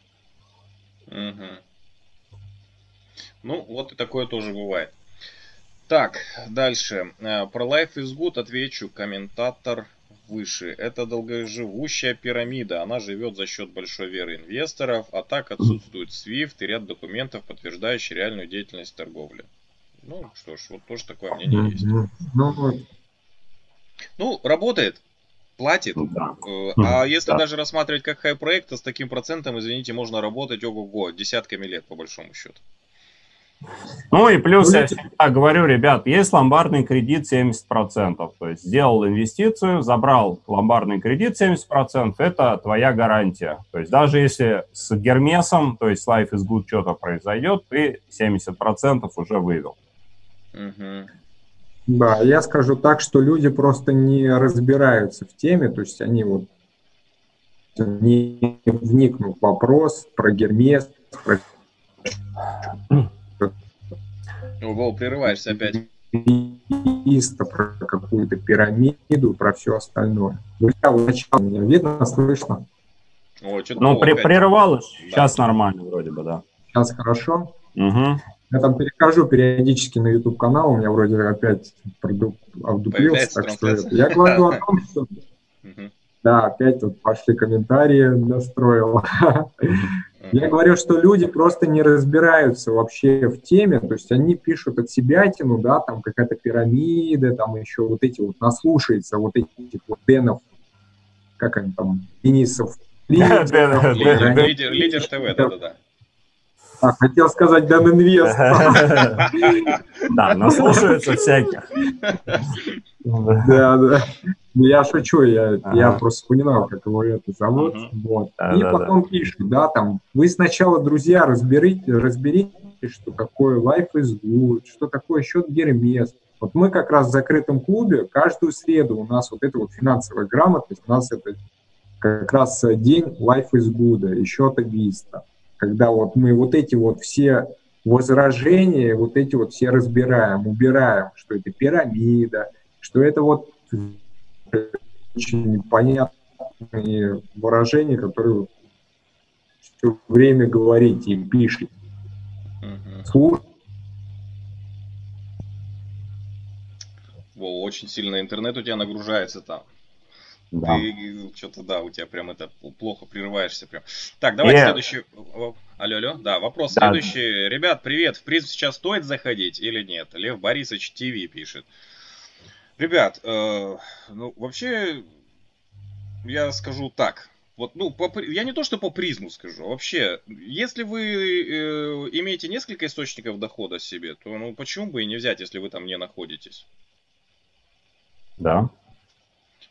Ну, вот и такое тоже бывает. Так, дальше. Про Life is Good отвечу. Комментатор выше. Это долгоживущая пирамида. Она живет за счет большой веры инвесторов, а так отсутствует SWIFT и ряд документов, подтверждающих реальную деятельность торговли. Ну, что ж, вот тоже такое мнение есть. Ну, работает. Платит. Да. А если даже рассматривать как хай-проект, то с таким процентом, извините, можно работать ого-го, десятками лет, по большому счету. Ну и плюс, я всегда говорю, ребят, есть ломбардный кредит 70%, то есть сделал инвестицию, забрал ломбардный кредит 70%, это твоя гарантия. То есть даже если с Гермесом, то есть Life is Good, что-то произойдет, ты 70% уже вывел. Да, я скажу так, что люди просто не разбираются в теме, то есть они вот не вникнут в вопрос про Гермес, про... Вол, прерываешься опять. Про какую-то пирамиду, про все остальное. Меня видно, слышно? О, ну, прерывалось. Да. Сейчас нормально вроде бы, да. Сейчас хорошо. Угу. Я там перехожу периодически на YouTube-канал, у меня вроде опять обдуплился. Так что я говорю о том, что... Да, опять тут пошли комментарии, настроил. Я говорю, что люди просто не разбираются вообще в теме, то есть они пишут от себя тяну, да, там какая-то пирамида, там еще вот эти вот наслушается, вот этих вот Денов, как они там, Денисов. Лидер ТВ, да-да-да. Хотел сказать Дэн Инвест. Да, наслушаются всяких. Да, да. Я шучу, я просто вспоминал, как его это зовут. Вот. И потом пишут, да, там, вы сначала, друзья, разберитесь, что такое Life is Good, что такое счет Гермес. Вот мы как раз в закрытом клубе, каждую среду у нас вот эта вот финансовая грамотность, у нас это как раз день Life is Good, и счета Виста. Когда вот мы вот эти вот все возражения, вот эти вот все разбираем, убираем, что это пирамида, что это вот... очень непонятно, и выражения, которые все время говорите и пишете. Слушайте. Очень сильно интернет у тебя нагружается там. Да. Ты что-то, да, у тебя прям это плохо прерываешься прям. Так, давайте следующий. Алло. Да, вопрос следующий. Ребят, привет. В Призм сейчас стоит заходить или нет? Лев Борисович ТВ пишет. Ребят, ну вообще я скажу так. Вот, ну, я не то, что по призму скажу. Вообще, если вы имеете несколько источников дохода себе, то ну почему бы и не взять, если вы там не находитесь? Да.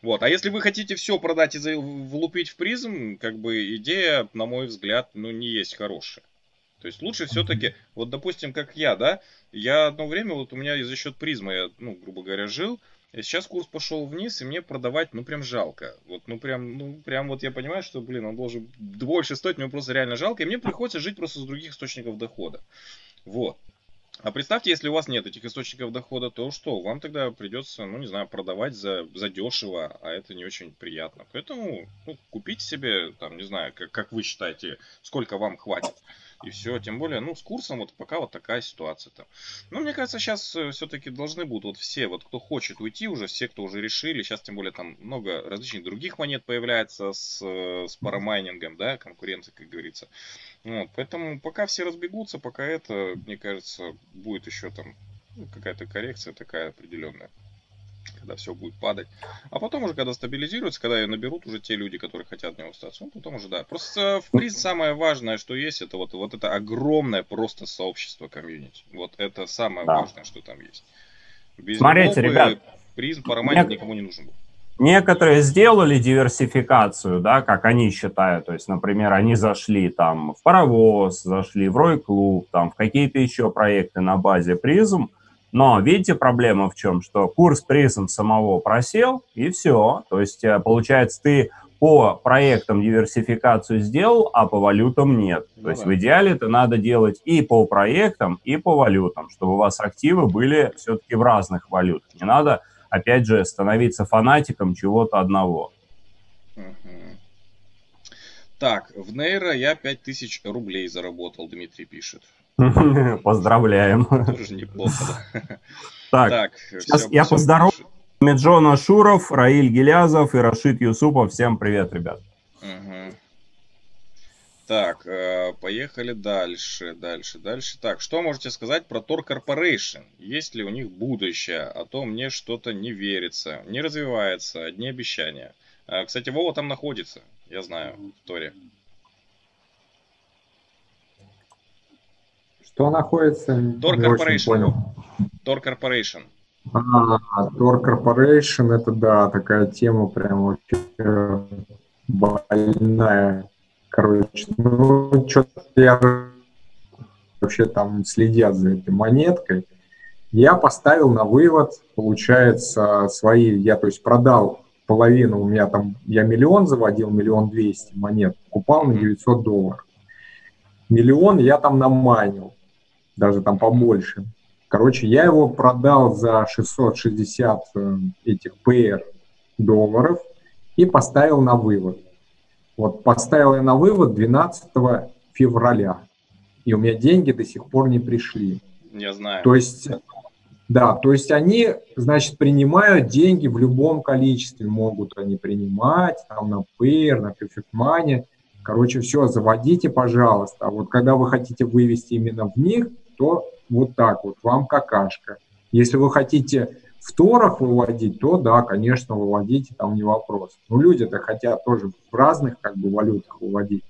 Вот, а если вы хотите все продать и влупить в призм, как бы идея, на мой взгляд, ну не есть хорошая. То есть лучше все-таки, вот допустим, как я, да, я одно время, вот у меня за счет призмы, я, ну, грубо говоря, жил, и сейчас курс пошел вниз, и мне продавать, ну прям жалко. Вот, ну прям вот я понимаю, что, блин, он должен больше стоить, мне просто реально жалко, и мне приходится жить просто с других источников дохода. Вот. А представьте, если у вас нет этих источников дохода, то что? Вам тогда придется, ну не знаю, продавать за дешево, а это не очень приятно. Поэтому ну, купите себе, там, не знаю, как вы считаете, сколько вам хватит. И все, тем более, ну с курсом вот пока вот такая ситуация там. Ну мне кажется, сейчас все-таки должны будут вот все, вот кто хочет уйти уже, все, кто уже решили. Сейчас тем более там много различных других монет появляется с парамайнингом, да, конкуренция, как говорится. Вот, поэтому пока все разбегутся, пока это, мне кажется, будет еще там ну, какая-то коррекция такая определенная, когда все будет падать. А потом уже, когда стабилизируется, когда ее наберут уже те люди, которые хотят от него остаться, ну потом уже да. Просто в приз самое важное, что есть, это вот это огромное просто сообщество комьюнити. Вот это самое важное, что там есть. Без Смотрите, ребят, призм парамайнинг никому не нужен был. Некоторые сделали диверсификацию, да, как они считают, то есть, например, они зашли там в паровоз, зашли в Рой-клуб, там в какие-то еще проекты на базе призм, но видите, проблема в чем, что курс призм самого просел и все, то есть, получается, ты по проектам диверсификацию сделал, а по валютам нет, то есть в идеале это надо делать и по проектам, и по валютам, чтобы у вас активы были все-таки в разных валютах, не надо... Опять же, становиться фанатиком чего-то одного. Так, в Нейро я 5000 рублей заработал, Дмитрий пишет. Поздравляем. Тоже неплохо. Так, сейчас я поздоровлю Меджона Шуров, Раиль Гелязов и Рашид Юсупов. Всем привет, ребят. Так, поехали дальше. Так, что можете сказать про Tor Corporation? Есть ли у них будущее? А то мне что-то не верится, не развивается, одни обещания. Кстати, Вова там находится, я знаю, в Торе. Что находится? Tor Corporation. Tor Corporation. Tor Corporation, это да, такая тема прям очень больная. Короче, ну, что-то я вообще там следят за этой монеткой. Я поставил на вывод, получается, свои, я, то есть, продал половину, у меня там, я миллион заводил, 1 200 000 монет, покупал на $900. 1 000 000 я там наманил, даже там побольше. Короче, я его продал за 660 этих PR долларов и поставил на вывод. Вот поставил я на вывод 12 февраля, и у меня деньги до сих пор не пришли. Я знаю. То есть, да, то есть они, значит, принимают деньги в любом количестве, могут они принимать, там на Pair, на Perfect Money, короче, все, заводите, пожалуйста. А вот когда вы хотите вывести именно в них, то вот так вот, вам какашка. Если вы хотите... В торах выводить, то да, конечно, выводить, там не вопрос. Но люди-то хотят тоже в разных как бы валютах выводить.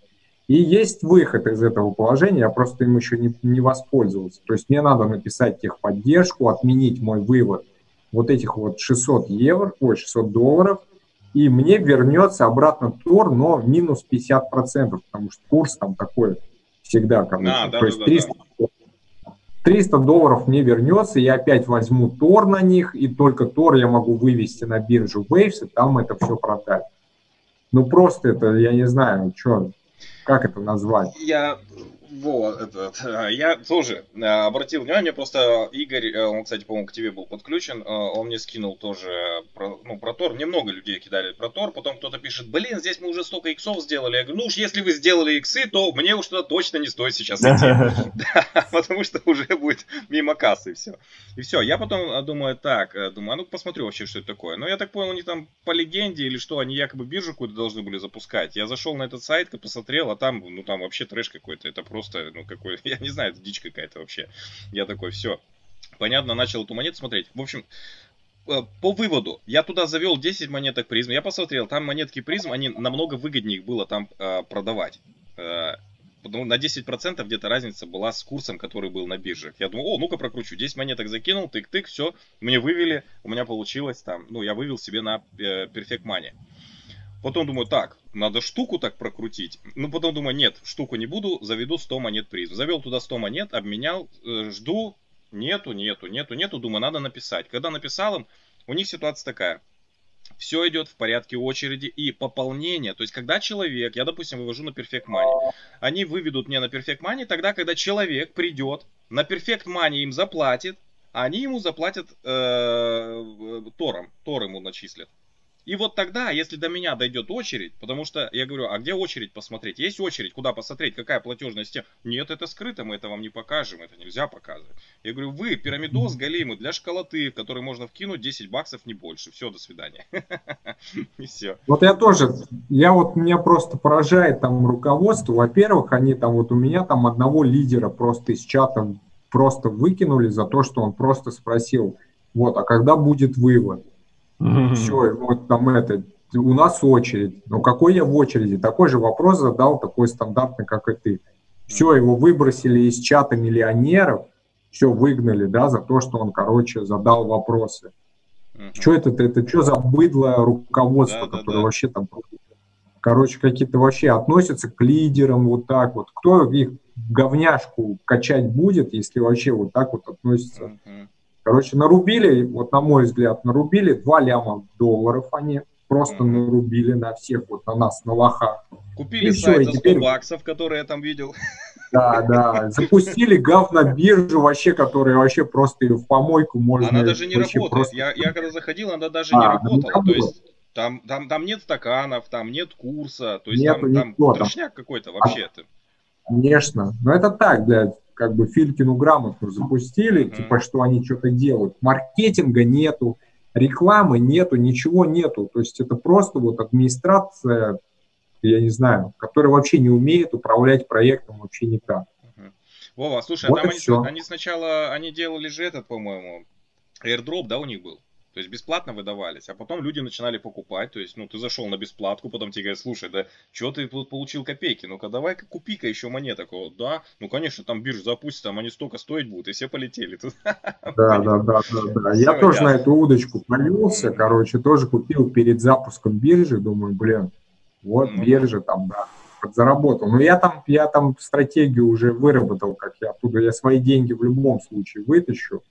И есть выход из этого положения, я просто им еще не воспользовался. То есть мне надо написать техподдержку, отменить мой вывод вот этих вот 600 долларов, и мне вернется обратно тор, но минус 50%, потому что курс там такой всегда, короче. То есть 300 долларов мне вернется, я опять возьму Тор на них, и только Тор я могу вывести на биржу Waves, и там это все продать. Ну просто это, я не знаю, что, как это назвать. Я Вот, я тоже обратил внимание, просто Игорь, он, кстати, по-моему, к тебе был подключен, он мне скинул тоже протор, мне много людей кидали протор, потом кто-то пишет, блин, здесь мы уже столько иксов сделали, я говорю, ну уж если вы сделали иксы, то мне уж туда точно не стоит сейчас идти, потому что уже будет мимо кассы все. И все, я потом думаю, так, думаю, ну посмотрю вообще, что это такое, но я так понял, они там по легенде или что, они якобы биржу какую-то должны были запускать, я зашел на этот сайт, посмотрел, а там, ну там вообще трэш какой-то, это просто, ну, какой, я не знаю, это дичь какая-то вообще. Я такой, все, понятно, начал эту монету смотреть. В общем, по выводу, я туда завел 10 монеток призм, я посмотрел, там монетки призм, они намного выгоднее их было там продавать. На 10% где-то разница была с курсом, который был на бирже. Я думал, о, ну-ка прокручу, 10 монеток закинул, тык-тык, все, мне вывели, у меня получилось там, ну, я вывел себе на Perfect Money. Потом думаю, так, надо штуку так прокрутить. Ну, потом думаю, нет, штуку не буду, заведу 100 монет призм. Завел туда 100 монет, обменял, жду, нету. Думаю, надо написать. Когда написал им, у них ситуация такая. Все идет в порядке очереди и пополнение. То есть, когда человек, я, допустим, вывожу на Perfect Money, они выведут мне на Perfect Money тогда, когда человек придет, на Perfect Money им заплатит, а они ему заплатят тором, тор ему начислят. И вот тогда, если до меня дойдет очередь, потому что я говорю, а где очередь посмотреть? Есть очередь, куда посмотреть, какая платежная система? Нет, это скрыто, мы это вам не покажем, это нельзя показывать. Я говорю, вы пирамидос голимый для школоты, в который можно вкинуть 10 баксов, не больше. Все, до свидания. И все. Вот я тоже, меня просто поражает там руководство. Во-первых, они там, вот у меня там одного лидера просто из чата просто выкинули за то, что он просто спросил, вот, а когда будет вывод? Все, вот там это, у нас очередь. Ну, какой я в очереди? Такой же вопрос задал, такой стандартный, как и ты. Все, его выбросили из чата миллионеров, все, выгнали, да, за то, что он, короче, задал вопросы. Что это что за быдло руководство, которое вообще там, короче, какие-то вообще относятся к лидерам вот так вот. Кто их говняшку качать будет, если вообще вот так вот относятся? Короче, нарубили, вот на мой взгляд, нарубили 2 ляма долларов они просто нарубили на всех, вот на нас, на лохах. Купили и сайт за 100 теперь... баксов, которые я там видел. Да, да, запустили говнобиржу вообще, которая вообще просто ее в помойку можно... Она даже не работает, просто... я когда заходил, она даже не работала, то есть там нет стаканов, там нет курса, то есть там трешняк какой-то вообще-то. Конечно, но это так, блядь. Как бы Филькину грамоту запустили, типа, что они что-то делают. Маркетинга нету, рекламы нету, ничего нету. То есть это просто вот администрация, я не знаю, которая вообще не умеет управлять проектом вообще никак. Вова, слушай, вот а там они сначала, они делали же этот, по-моему, airdrop, да, у них был? То есть бесплатно выдавались, а потом люди начинали покупать, то есть, ну, ты зашел на бесплатку, потом тебе говорят, слушай, да, что ты получил копейки, ну-ка, давай-ка купи-ка еще монеток. Да, ну, конечно, там биржа запустится, там они столько стоить будут, и все полетели туда. Да. Я тоже на эту удочку полился, короче, тоже купил перед запуском биржи, думаю, блин, вот биржа там, да, подзаработал. Но я там стратегию уже выработал, как я оттуда, я свои деньги в любом случае вытащу.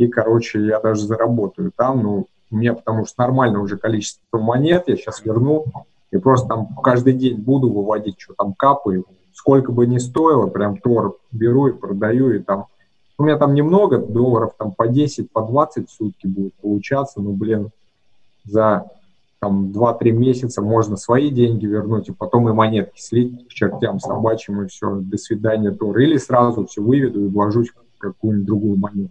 И, короче, я даже заработаю там, ну, у меня потому что нормально уже количество монет, я сейчас верну, и просто там каждый день буду выводить, что там капаю, сколько бы ни стоило, прям тор беру и продаю, и там, у меня там немного, долларов там по 10, по 20 в сутки будет получаться, ну, блин, за там 2-3 месяца можно свои деньги вернуть, и потом и монетки слить к чертям собачьим, и все, до свидания, тор, или сразу все выведу и вложусь в какую-нибудь другую монету.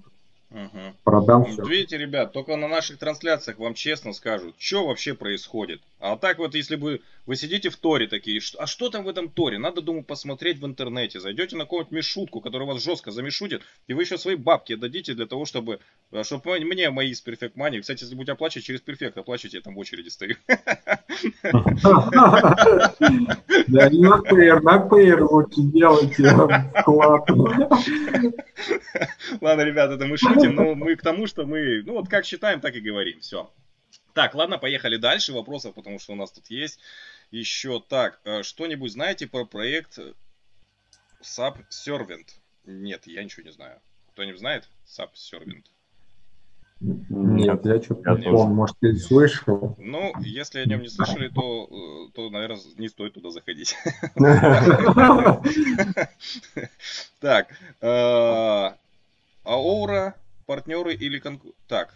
Продам все. Видите, ребят, только на наших трансляциях вам честно скажут, что вообще происходит. А так вот, если вы сидите в торе такие, а что там в этом торе? Надо, думаю, посмотреть в интернете. Зайдете на какую-нибудь мешутку, которая вас жестко замешутит, и вы еще свои бабки отдадите для того, чтобы мне мои из Perfect Money. Кстати, если будете оплачивать через Perfect, оплачивайте, я там в очереди стою. Да, на пейер лучше делайте. Ладно, ребят, это мы шутим, но мы к тому, что мы, ну вот как считаем, так и говорим, все. Так, ладно, поехали дальше вопросов, потому что у нас тут есть еще так. Что-нибудь знаете про проект Subservient? Нет, я ничего не знаю. Кто-нибудь знает Subservient? Нет, я что-то не помню, может, ты слышал? Ну, если о нем не слышали, то наверное, не стоит туда заходить. Так, Aura, партнеры или конкуренты? Так,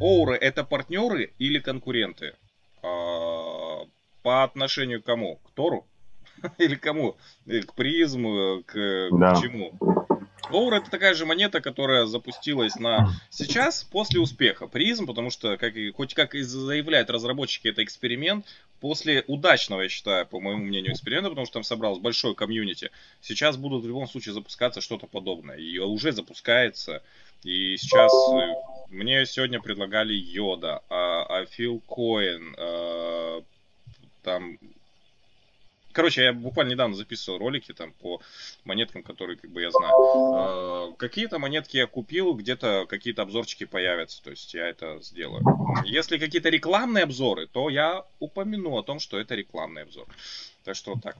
Aura это партнеры или конкуренты? По отношению к кому? К Тору? Или кому? К Призму? К чему? Aura это такая же монета, которая запустилась сейчас после успеха Призм, потому что, хоть как и заявляют разработчики, это эксперимент. После удачного, я считаю, по моему мнению, эксперимента, потому что там собралось большое комьюнити, сейчас будут в любом случае запускаться что-то подобное. И уже запускается. И сейчас мне сегодня предлагали Йода, Афилкоин, там... Короче, я буквально недавно записывал ролики там по монеткам, которые я знаю. Какие-то монетки я купил, где-то какие-то обзорчики появятся, то есть я это сделаю. Если какие-то рекламные обзоры, то я упомяну о том, что это рекламный обзор. Так что вот так.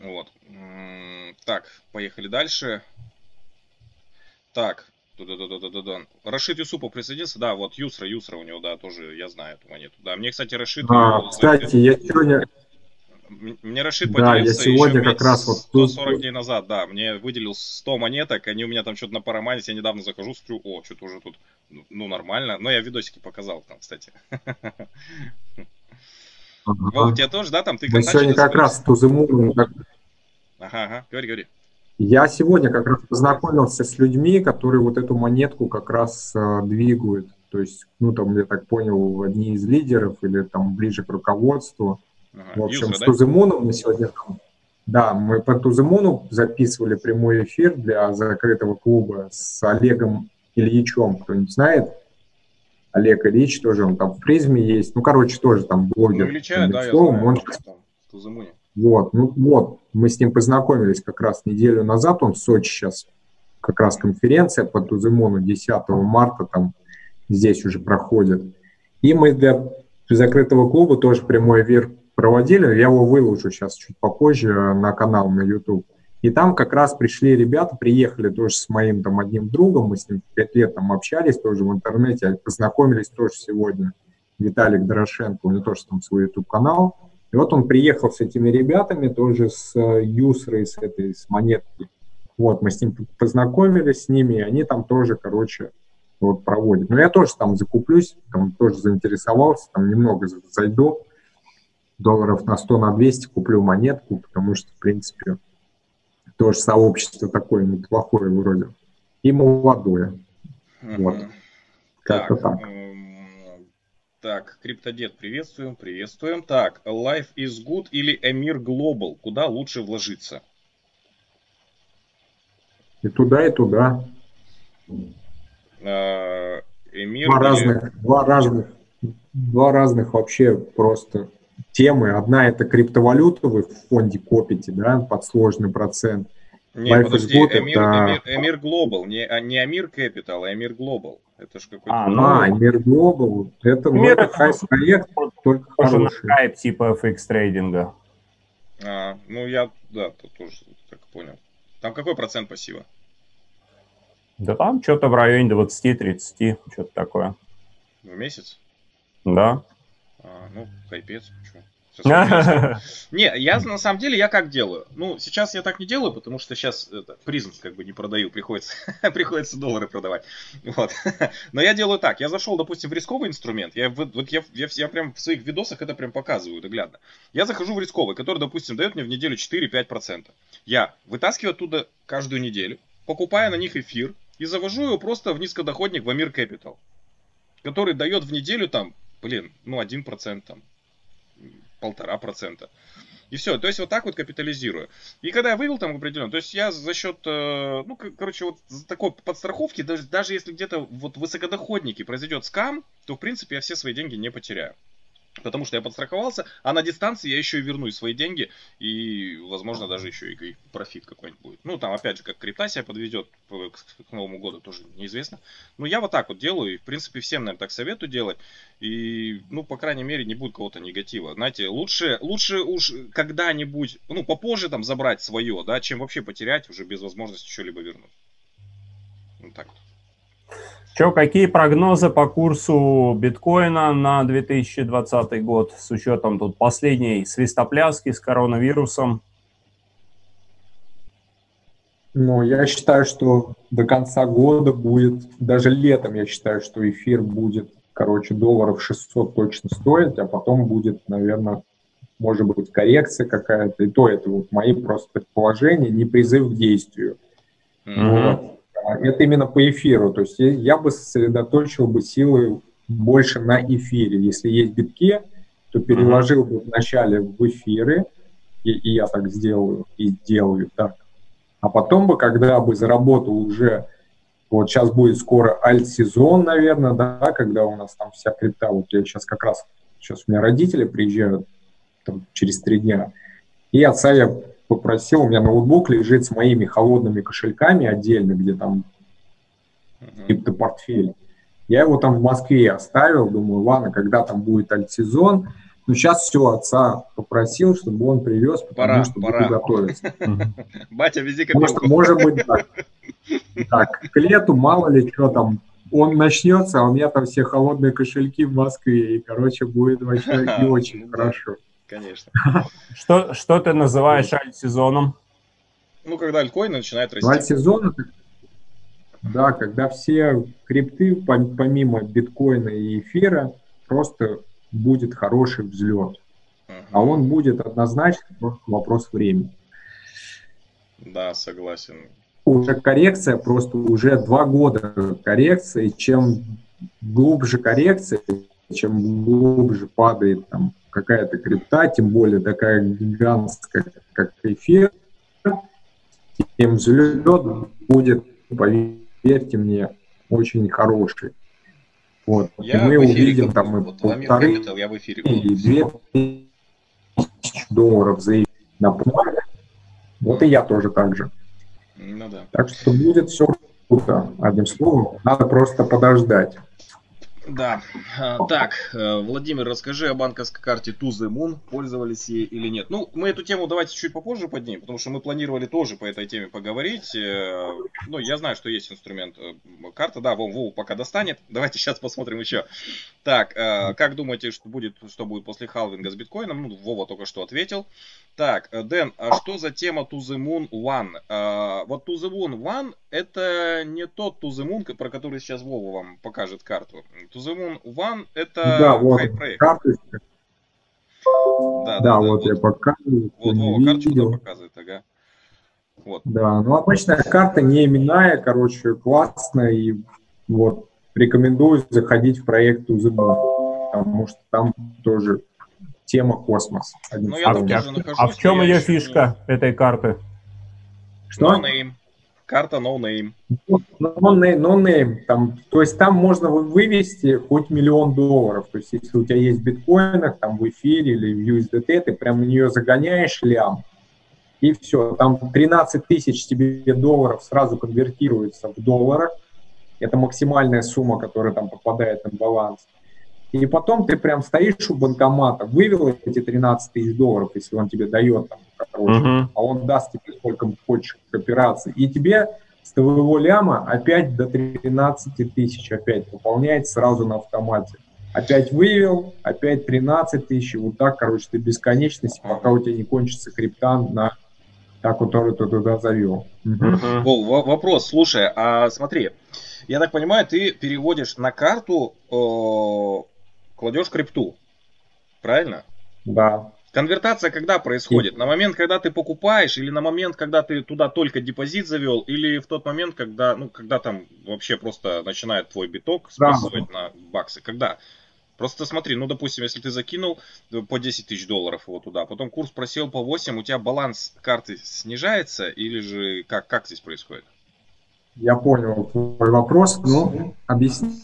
Вот. Так, поехали дальше. Так. Рашид Юсупов присоединился, да, вот Yusra у него, да, тоже я знаю эту монету. Да, мне, кстати, Рашид... Кстати, я сегодня... Мне Рашид поделился сегодня как раз вот 140 дней назад, да, мне выделил 100 монеток, они у меня там что-то на параманис, я недавно захожу, смотрю, о, что-то уже тут, ну, нормально, но я видосики показал там, кстати. У тебя тоже, да, там ты... Мы сегодня как раз Туземун... Ага, говори. Я сегодня как раз познакомился с людьми, которые вот эту монетку как раз двигают, то есть, ну, там, я так понял, одни из лидеров или там ближе к руководству. В общем, Yusra, с Туземуном мы сегодня... Да, мы по Туземуну записывали прямой эфир для закрытого клуба с Олегом Ильичом, кто-нибудь знает. Олег Ильич тоже, он там в Призме есть. Ну, короче, тоже там блогер. Ну, Ильича, да, словом, я знаю, он... в Туземуне. Вот, ну вот, мы с ним познакомились как раз неделю назад, он в Сочи сейчас. Как раз конференция по Туземуну 10 марта там здесь уже проходит. И мы для закрытого клуба тоже прямой эфир проводили, я его выложу сейчас чуть попозже на канал на YouTube. И там как раз пришли ребята, приехали тоже с моим там одним другом, мы с ним 5 лет там общались тоже в интернете, познакомились тоже сегодня. Виталик Дорошенко, у него тоже там свой YouTube-канал. И вот он приехал с этими ребятами, тоже с Yusra, с этой, с монеткой. Вот, мы с ним познакомились, с ними, и они там тоже, короче, вот проводят. Но я тоже там закуплюсь, там тоже заинтересовался, там немного зайду. Долларов на 100, на 200 куплю монетку, потому что, в принципе, тоже сообщество такое неплохое вроде. И молодое. Вот. Как-то так. Так, Криптодед, приветствуем, приветствуем. Так, Life is Good или Amir Global? Куда лучше вложиться? И туда, и туда. Эмир... Два разных вообще просто... темы. Одна — это криптовалюта, вы в фонде копите, да, под сложный процент. Нет, подожди, Amir Global, не Amir Capital, а Amir Global. Это ж какой-то... Amir Global, это хайп-проект, только хороший. Хайп типа FX-трейдинга. Ну, я, да, тоже так понял. Там какой процент пассива? Да там что-то в районе 20-30, что-то такое. В месяц? Да. Ну, хайпец, почему? Не, я на самом деле, я как делаю? Ну, сейчас я так не делаю, потому что сейчас Призм не продаю, приходится доллары продавать. Вот. Но я делаю так, я зашел, допустим, в рисковый инструмент, я прям в своих видосах это прям показываю наглядно. Я захожу в рисковый, который, допустим, дает мне в неделю 4-5%. Я вытаскиваю оттуда каждую неделю, покупаю на них эфир и завожу его просто в низкодоходник в Amir Capital, который дает в неделю там, блин, ну 1%, там, 1,5%. И все, то есть вот так вот капитализирую. И когда я вывел там определенно, то есть я за счет, ну, короче, вот такой подстраховки, даже если где-то вот в высокодоходнике произойдет скам, то, в принципе, я все свои деньги не потеряю. Потому что я подстраховался, а на дистанции я еще и верну свои деньги, и, возможно, даже еще и профит какой-нибудь будет. Ну, там, опять же, как крипта себя подведет к Новому году, тоже неизвестно. Но я вот так вот делаю, и, в принципе, всем, наверное, так советую делать. И, ну, по крайней мере, не будет кого-то негатива. Знаете, лучше уж когда-нибудь, ну, попозже там забрать свое, да, чем вообще потерять уже без возможности что-либо вернуть. Вот так вот. Какие прогнозы по курсу биткоина на 2020 год с учетом тут последней свистопляски с коронавирусом? Ну, я считаю, что до конца года будет, даже летом я считаю, что эфир будет, короче, долларов 600 точно стоить, а потом будет, наверное, может быть, коррекция какая-то. И то это вот мои просто предположения, не призыв к действию. Вот. Это именно по эфиру, то есть я бы сосредоточил бы силы больше на эфире. Если есть битки, то переложил бы вначале в эфиры, и я так сделаю, и делаю так. А потом бы, когда бы заработал уже, вот сейчас будет скоро альт-сезон, наверное, да, когда у нас там вся крипта, вот я сейчас как раз, сейчас у меня родители приезжают там, через 3 дня, и отца я попросил, у меня ноутбук лежит с моими холодными кошельками отдельно, где там криптопортфель. Я его там в Москве оставил, думаю, ладно, когда там будет альт-сезон. Ну, сейчас все, отца попросил, чтобы он привез, потому что буду готовиться. Батя, вези копилку. Может быть, так, к лету, мало ли, что там, он начнется, а у меня там все холодные кошельки в Москве, и, короче, будет вообще не очень хорошо. Конечно. Что ты называешь альт-сезоном? Ну, когда альткоин начинает расти. Альт-сезон, да, когда все крипты, помимо биткоина и эфира, просто будет хороший взлет. А он будет однозначно, просто вопрос времени. Да, согласен. Уже коррекция, просто уже 2 года коррекции. Чем глубже коррекция, чем глубже падает там какая-то крипта, тем более такая гигантская, как эфир, тем взлет будет, поверьте мне, очень хороший. Вот. Мы увидим там и 1,5–2 тысячи долларов за эфир на бумаге. Вот и я тоже так же. Ну, да. Так что будет все круто. Одним словом, надо просто подождать. Да. Так, Владимир, расскажи о банковской карте To The Moon. Пользовались ей или нет? Ну, мы эту тему давайте чуть попозже поднимем, потому что мы планировали тоже по этой теме поговорить. Ну, я знаю, что есть инструмент карта. Да, Вова пока достанет. Давайте сейчас посмотрим еще. Так, как думаете, что будет после халвинга с биткоином? Ну, Вова только что ответил. Так, Дэн, а что за тема To The Moon One? Вот To The Moon One это не тот To The Moon, про который сейчас Вова вам покажет карту. To The Moon One это хайп-проект. Да, вот я показываю. Вот Вова карту показывает, ага. Вот. Да, ну обычная карта не именная, короче, классная. И вот рекомендую заходить в проект To The Moon, потому что там тоже тема космос. Ну, я там тоже нахожусь, а в чем ее фишка, этой карты? Что? No-name. Карта no-name. No-name. То есть там можно вывести хоть $1 000 000. То есть если у тебя есть в биткоинах, там в эфире или в USDT, ты прям в нее загоняешь лям, и все. Там 13 тысяч тебе долларов сразу конвертируется в долларах. Это максимальная сумма, которая там попадает на баланс. И потом ты прям стоишь у банкомата, вывел эти 13 тысяч долларов, если он тебе дает, там, короче, а он даст тебе сколько хочешь операций, и тебе с твоего ляма опять до 13 тысяч опять пополняет сразу на автомате. Опять вывел, опять 13 тысяч, вот так, короче, ты бесконечность, пока у тебя не кончится крипта на... Так, который ты туда завел. Вопрос, слушай, а смотри, я так понимаю, ты переводишь на карту, кладешь крипту, правильно? Да. Конвертация когда происходит? На момент, когда ты покупаешь, или на момент, когда ты туда только депозит завел, или в тот момент, когда, ну, когда там вообще просто начинает твой биток списывать на баксы? Когда? Просто смотри, ну, допустим, если ты закинул по 10 тысяч долларов вот туда, потом курс просел по 8, у тебя баланс карты снижается, или же как здесь происходит? Я понял твой вопрос, но объясни.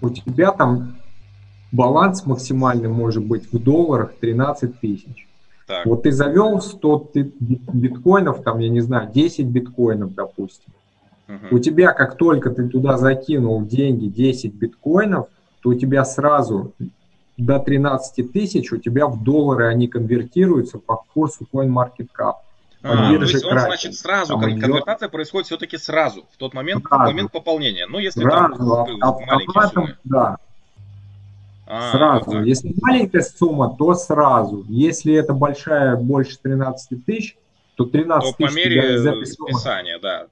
У тебя там баланс максимальный может быть в долларах 13 тысяч. Вот ты завел 100 биткоинов, там, я не знаю, 10 биткоинов, допустим. У тебя, как только ты туда закинул деньги 10 биткоинов, то у тебя сразу до 13 тысяч у тебя в доллары они конвертируются по курсу CoinMarketCap. То есть он, значит, сразу, конвертация происходит все-таки сразу, в тот момент, в момент пополнения. Ну, если сразу, там маленькие суммы. Да. Сразу. Да. Если маленькая сумма, то сразу. Если это большая, больше 13 тысяч, то 13 тысяч. По мере списания, да.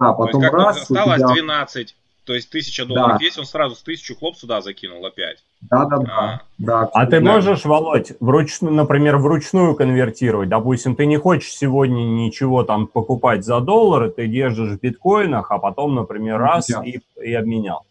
Да, потом то есть, раз, осталось тебя... 12, то есть $1000. Да. Есть, он сразу с 1000 хлоп сюда закинул опять. Да. А ты можешь, Володь, вручную, например, вручную конвертировать? Допустим, ты не хочешь сегодня ничего там покупать за $1, ты держишь в биткоинах, а потом, например, раз и обменял.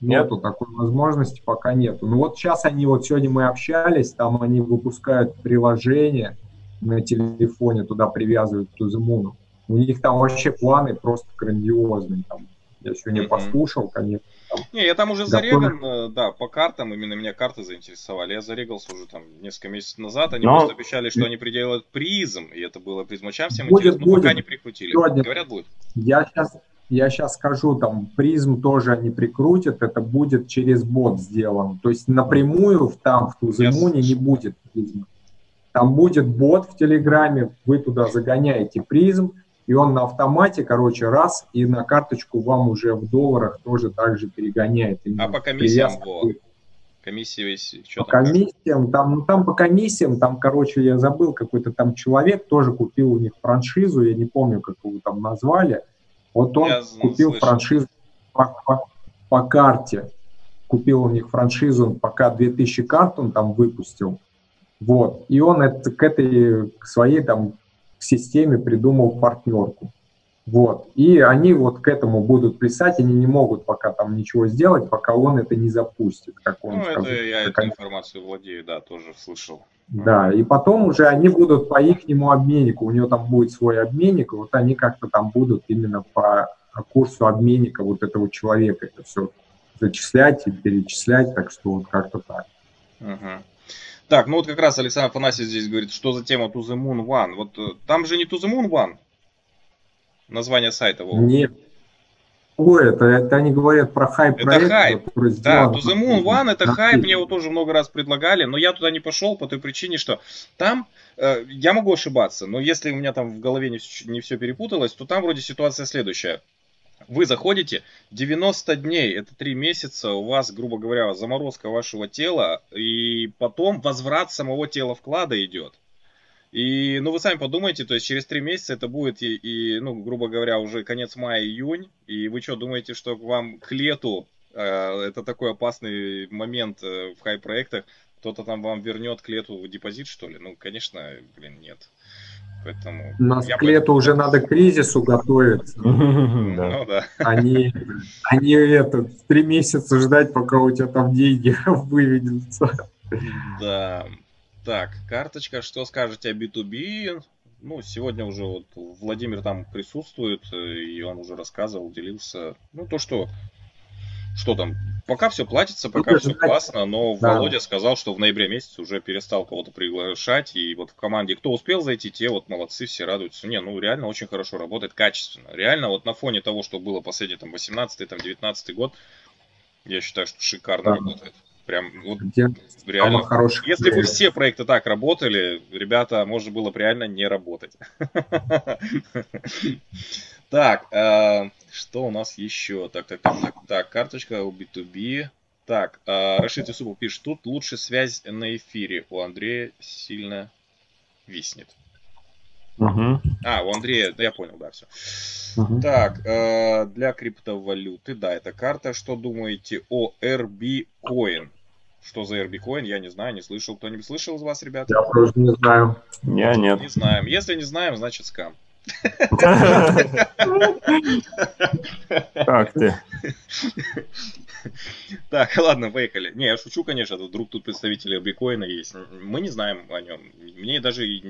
Нету такой возможности, пока нету. Ну вот сейчас они, вот сегодня мы общались, там они выпускают приложение на телефоне, туда привязывают To The Moon. У них там вообще планы просто грандиозные. Там, я еще не послушал, конечно. Там, не, я там уже зареган, да, по картам, именно меня карты заинтересовали. Я зарегался уже там несколько месяцев назад. Они просто обещали, что они приделают призм, и это было призмачам всем интересно, но пока не прикрутили. Сегодня. Говорят, будет. Я сейчас скажу, там, призм тоже они прикрутят, это будет через бот сделано. То есть напрямую там, в Туземуне, не будет призма. Там будет бот в Телеграме, вы туда загоняете призм, и он на автомате, короче, раз, и на карточку вам уже в $, тоже так же перегоняет. А по комиссиям по комиссиям, там, короче, я забыл, какой-то там человек тоже купил у них франшизу, я не помню, как его там назвали. Вот он купил франшизу по карте. Купил у них франшизу, пока 2000 карт он там выпустил. Вот. И он к своей там системе придумал партнерку. Вот. И они вот к этому будут плясать, они не могут пока там ничего сделать, пока он это не запустит. Как он, ну, скажет, это я эту информацию владею, да, тоже слышал. Да, и потом уже они будут по ихнему обменнику, у него там будет свой обменник, вот они как-то там будут именно по курсу обменника вот этого человека это все зачислять и перечислять, так что вот как-то так. Ага. Так, ну вот как раз Александр Афанасьев здесь говорит, что за тема To The Moon One, вот там же не To The Moon One, название сайта. Нет. Ой, это они говорят про хайп. Это проект, хайп. Да, To The Moon One это хайп, мне его тоже много раз предлагали, но я туда не пошел по той причине, что там, я могу ошибаться, но если у меня там в голове не все перепуталось, то там вроде ситуация следующая. Вы заходите, 90 дней, это 3 месяца, у вас, грубо говоря, заморозка вашего тела, и потом возврат самого тела вклада идет. И, ну, вы сами подумайте, то есть через 3 месяца это будет, ну, грубо говоря, уже конец мая-июнь, и вы что, думаете, что вам к лету, это такой опасный момент в хай-проектах, кто-то там вам вернет к лету депозит, что ли? Ну, конечно, блин, нет. Поэтому у нас к лету уже надо к кризису готовиться. Они 3 месяца ждать, пока у тебя там деньги выведутся. Да. Так, карточка, что скажете о B2B? Ну, сегодня уже вот Владимир там присутствует, и он уже рассказывал, делился. Ну, то, что там, пока все платится, пока все классно, но Володя сказал, что в ноябре месяце уже перестал кого-то приглашать, и вот в команде, кто успел зайти, те вот молодцы, все радуются. Не, ну, реально очень хорошо работает, качественно. Реально, вот на фоне того, что было последний, там, 18-й, там, 19-й год, я считаю, что шикарно работает. Прям вот реально. Если бы все проекты так работали, ребята, можно было бы реально не работать. Так, что у нас еще? Так, карточка у B2B. Так, Рашид Юсупов пишет, тут лучше связь на эфире. У Андрея сильно виснет. У Андрея, да, я понял, да, все. Так, для криптовалюты, да, это карта. Что думаете о RBCoin? Что за RBCoin? Я не знаю, не слышал. Кто-нибудь слышал из вас, ребята? Я просто не знаю. Я нет. Не знаем. Если не знаем, значит скам. Как ты? Так, ладно, поехали. Не, я шучу, конечно, вдруг тут представители RBCoin есть. Мы не знаем о нем. Мне даже и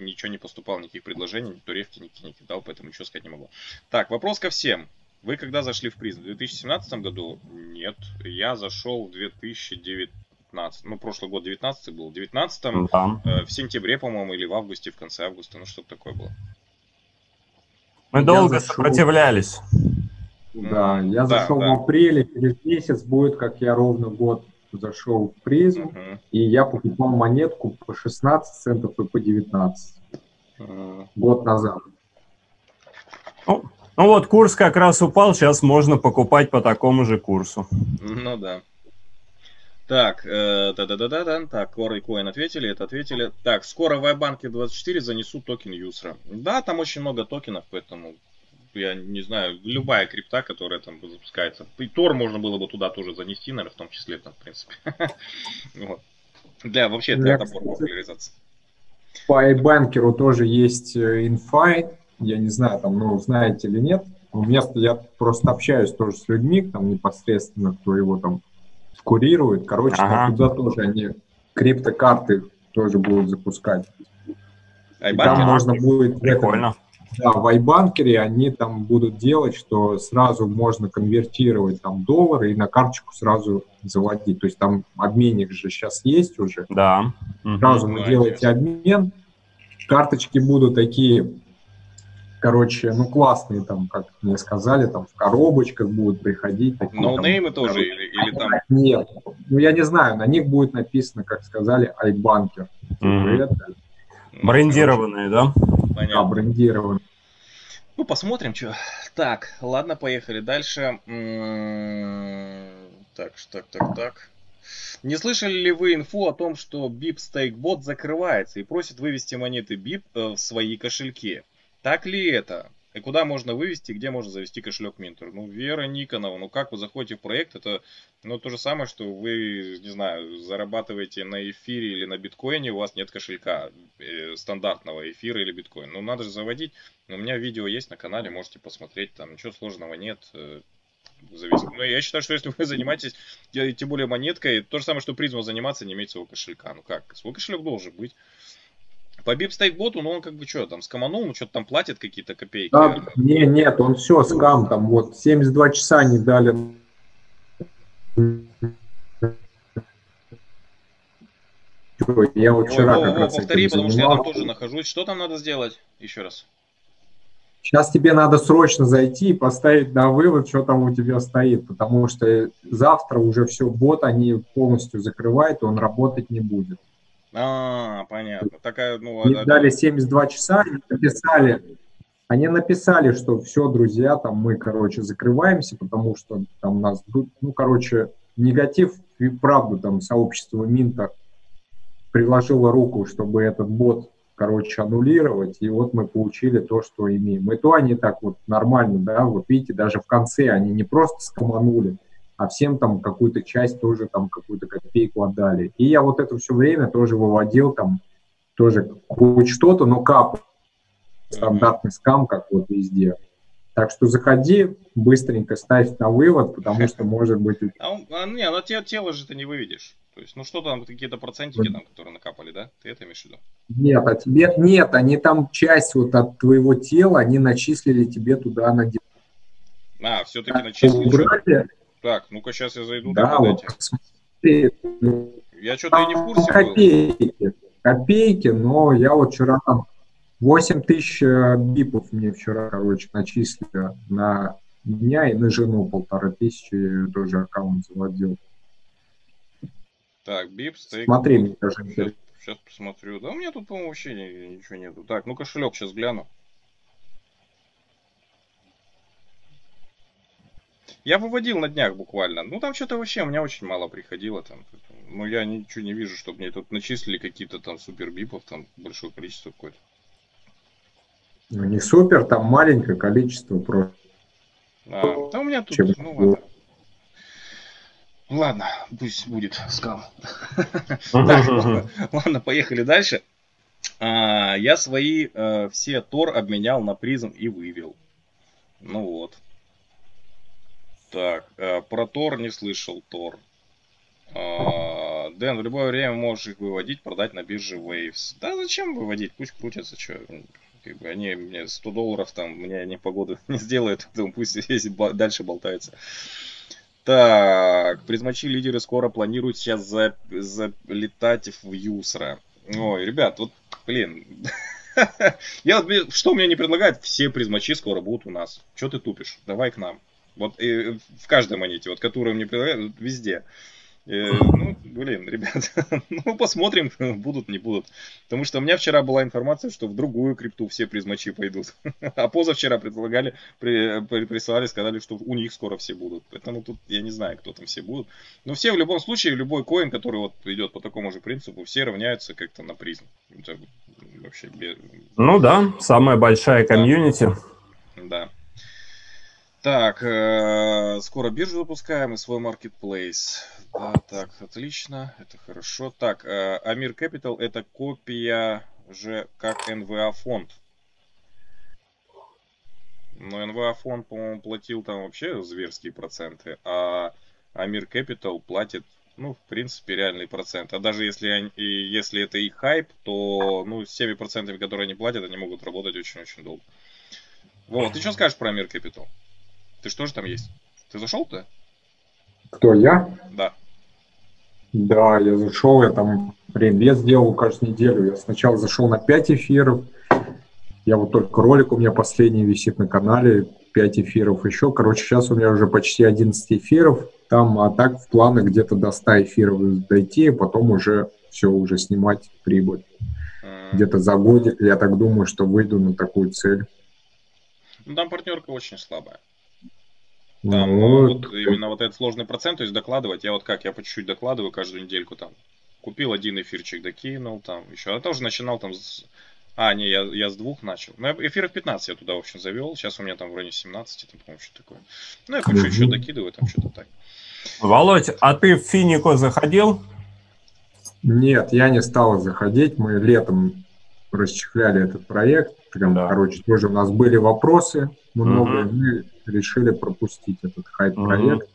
ничего не поступало, никаких предложений, ни туревки, никакие не кидал, поэтому ничего сказать не могу. Так, вопрос ко всем. Вы когда зашли в призм? В 2017 году? Нет. Я зашел в 2019. Ну, прошлый год 19 был. В 2019 в сентябре, по-моему, или в августе, в конце августа. Ну, что-то такое было. Мы долго сопротивлялись. Да, я зашел в апреле, через месяц будет, как я ровно год зашел в призм, и я покупал монетку по 16 центов и по 19. год назад. Ну вот, курс как раз упал, сейчас можно покупать по такому же курсу. Ну да. Так, Рой-коин ответили, это ответили. Так, скоро в iBank 24 занесут токен Yusra. Да, там очень много токенов, поэтому я не знаю, любая крипта, которая там запускается. И Тор можно было бы туда тоже занести, наверное, в том числе, там, в принципе. Да, вообще, это набор популяризации. По iBanker'у тоже есть инфайт. Я не знаю, там, ну, знаете или нет. Я просто общаюсь тоже с людьми, там, непосредственно, кто его там курирует. Короче, там туда тоже они криптокарты тоже будут запускать. И там можно будет... Прикольно. Да, в iBanker'е они там будут делать, что сразу можно конвертировать там доллары и на карточку сразу заводить. То есть там обменник же сейчас есть уже. Да. Сразу вы делаете обмен. Карточки будут такие... Короче, ну классные там, как мне сказали, там в коробочках будут приходить. Ноунеймы тоже или там? Нет, ну я не знаю, на них будет написано, как сказали, iBanker. Брендированные, да? Понятно. Да, брендированные. Ну посмотрим, что. Так, ладно, поехали дальше. Так. Не слышали ли вы инфу о том, что BIP StakeBot закрывается и просит вывести монеты BIP в свои кошельки? Так ли это? И куда можно вывести, где можно завести кошелек Минтер? Ну, Вера Никонова, ну как вы заходите в проект, это ну, то же самое, что вы, не знаю, зарабатываете на эфире или на биткоине, у вас нет кошелька стандартного эфира или биткоина. Ну, надо же заводить. У меня видео есть на канале, можете посмотреть, там ничего сложного нет. Зависит. Но я считаю, что если вы занимаетесь, тем более монеткой, то же самое, что призма заниматься, не иметь своего кошелька. Ну как, свой кошелек должен быть. По бипстейкботу, ну он как бы что там, скаманул, ну что-то там платит какие-то копейки. Да, нет, он все скам, там вот 72 часа не дали. Я вот вчера повтори, потому что я там тоже нахожусь. Что там надо сделать? Еще раз. Сейчас тебе надо срочно зайти и поставить на вывод, что там у тебя стоит, потому что завтра уже все, бот они полностью закрывают, и он работать не будет. А, понятно. Такая, ну, они дали 72 часа, они написали, что все, друзья, там мы, короче, закрываемся, потому что там нас, ну, короче, негатив и правду там сообщество Минта приложило руку, чтобы этот бот, короче, аннулировать, и вот мы получили то, что имеем. И то они так вот нормально, да, вот видите, даже в конце они не просто скоманули, а всем там какую-то часть тоже там какую-то копейку отдали. И я вот это все время тоже выводил там тоже хоть что-то, но кап. Стандартный скам, как вот везде. Так что заходи, быстренько ставь на вывод, потому что может быть... Не, но тело же ты не выведешь. То есть, ну что там, какие-то процентики там, которые накапали, да? Ты это имеешь в виду? Нет, а тебе... Нет, они там часть вот от твоего тела, они начислили тебе туда на... А, все-таки начислили. Убрали. Так, ну-ка сейчас я зайду. Да, вот, я что-то и не в курсе. Копейки, но я вот вчера там 8000 бипов мне вчера, короче, начислили на меня и на жену 1500, тоже аккаунт заводил. Так, бип, стейк. Смотри, мне кажется. Сейчас посмотрю. Да у меня тут, по-моему, вообще ничего нету. Так, ну кошелек сейчас гляну. Я выводил на днях буквально. Ну, там что-то вообще у меня очень мало приходило. Там. Ну, я ничего не вижу, чтобы мне тут начислили какие-то там супербипов, там большое количество какое-то. Ну, не супер, там маленькое количество просто. А, да у меня тут... Чем... Ну, ладно. Ладно, пусть будет скам. Ладно, поехали дальше. Я свои все Тор обменял на призм и вывел. Ну вот. Так, про Тор не слышал, Тор. Дэн, в любое время можешь их выводить, продать на бирже Waves. Да зачем выводить? Пусть крутятся, что. Как бы они мне 100 долларов там, мне не погоду не сделают, поэтому пусть дальше болтается. Так, призмачи лидеры скоро планируют сейчас залетать в Yusra. Ой, ребят, вот, блин... Что мне не предлагают? Все призмачи скоро будут у нас. Че ты тупишь? Давай к нам. Вот в каждой монете, вот которую мне предлагают, везде. Ну, блин, ребят, ну посмотрим, будут, не будут. Потому что у меня вчера была информация, что в другую крипту все призмачи пойдут. А позавчера предлагали, прислали, сказали, что у них скоро все будут. Поэтому тут я не знаю, кто там все будут. Но все в любом случае, любой коин, который вот идет по такому же принципу, все равняются как-то на призм. Это вообще без... Ну да, самая большая комьюнити. Да. Так, скоро биржу запускаем и свой маркетплейс. Да, так, отлично, это хорошо. Так, Амир Capital — это копия же как НВА фонд. Но НВА фонд, по-моему, платил там вообще зверские проценты, а Амир Capital платит, ну, в принципе, реальный процент. А даже если это их хайп, то, ну, с теми процентами, которые они платят, они могут работать очень-очень долго. Вот, ты что скажешь про Амир Capital? Ты что же там есть? Ты зашел-то? Кто, я? Да. Да, я зашел, я там предвес делал каждую неделю. Я сначала зашел на 5 эфиров. Я вот только ролик у меня последний висит на канале. 5 эфиров еще. Короче, сейчас у меня уже почти 11 эфиров. Там, а так в планах где-то до 100 эфиров дойти, потом уже все, уже снимать прибыль. Где-то за годик, я так думаю, что выйду на такую цель. Ну, там партнерка очень слабая. Там вот. Вот именно вот этот сложный процент, то есть докладывать, я вот как, я по чуть-чуть докладываю каждую недельку там, купил один эфирчик, докинул там, еще, я тоже начинал там, я с двух начал, но эфиров 15 я туда, в общем, завел, сейчас у меня там в районе 17, там, по-моему, что-то такое, ну, я по чуть-чуть докидываю, там, что-то так. Володь, а ты в Финико заходил? Нет, я не стал заходить, мы летом расчехляли этот проект, прям, да. Короче, тоже у нас были вопросы, много, мы решили пропустить этот хайп-проект.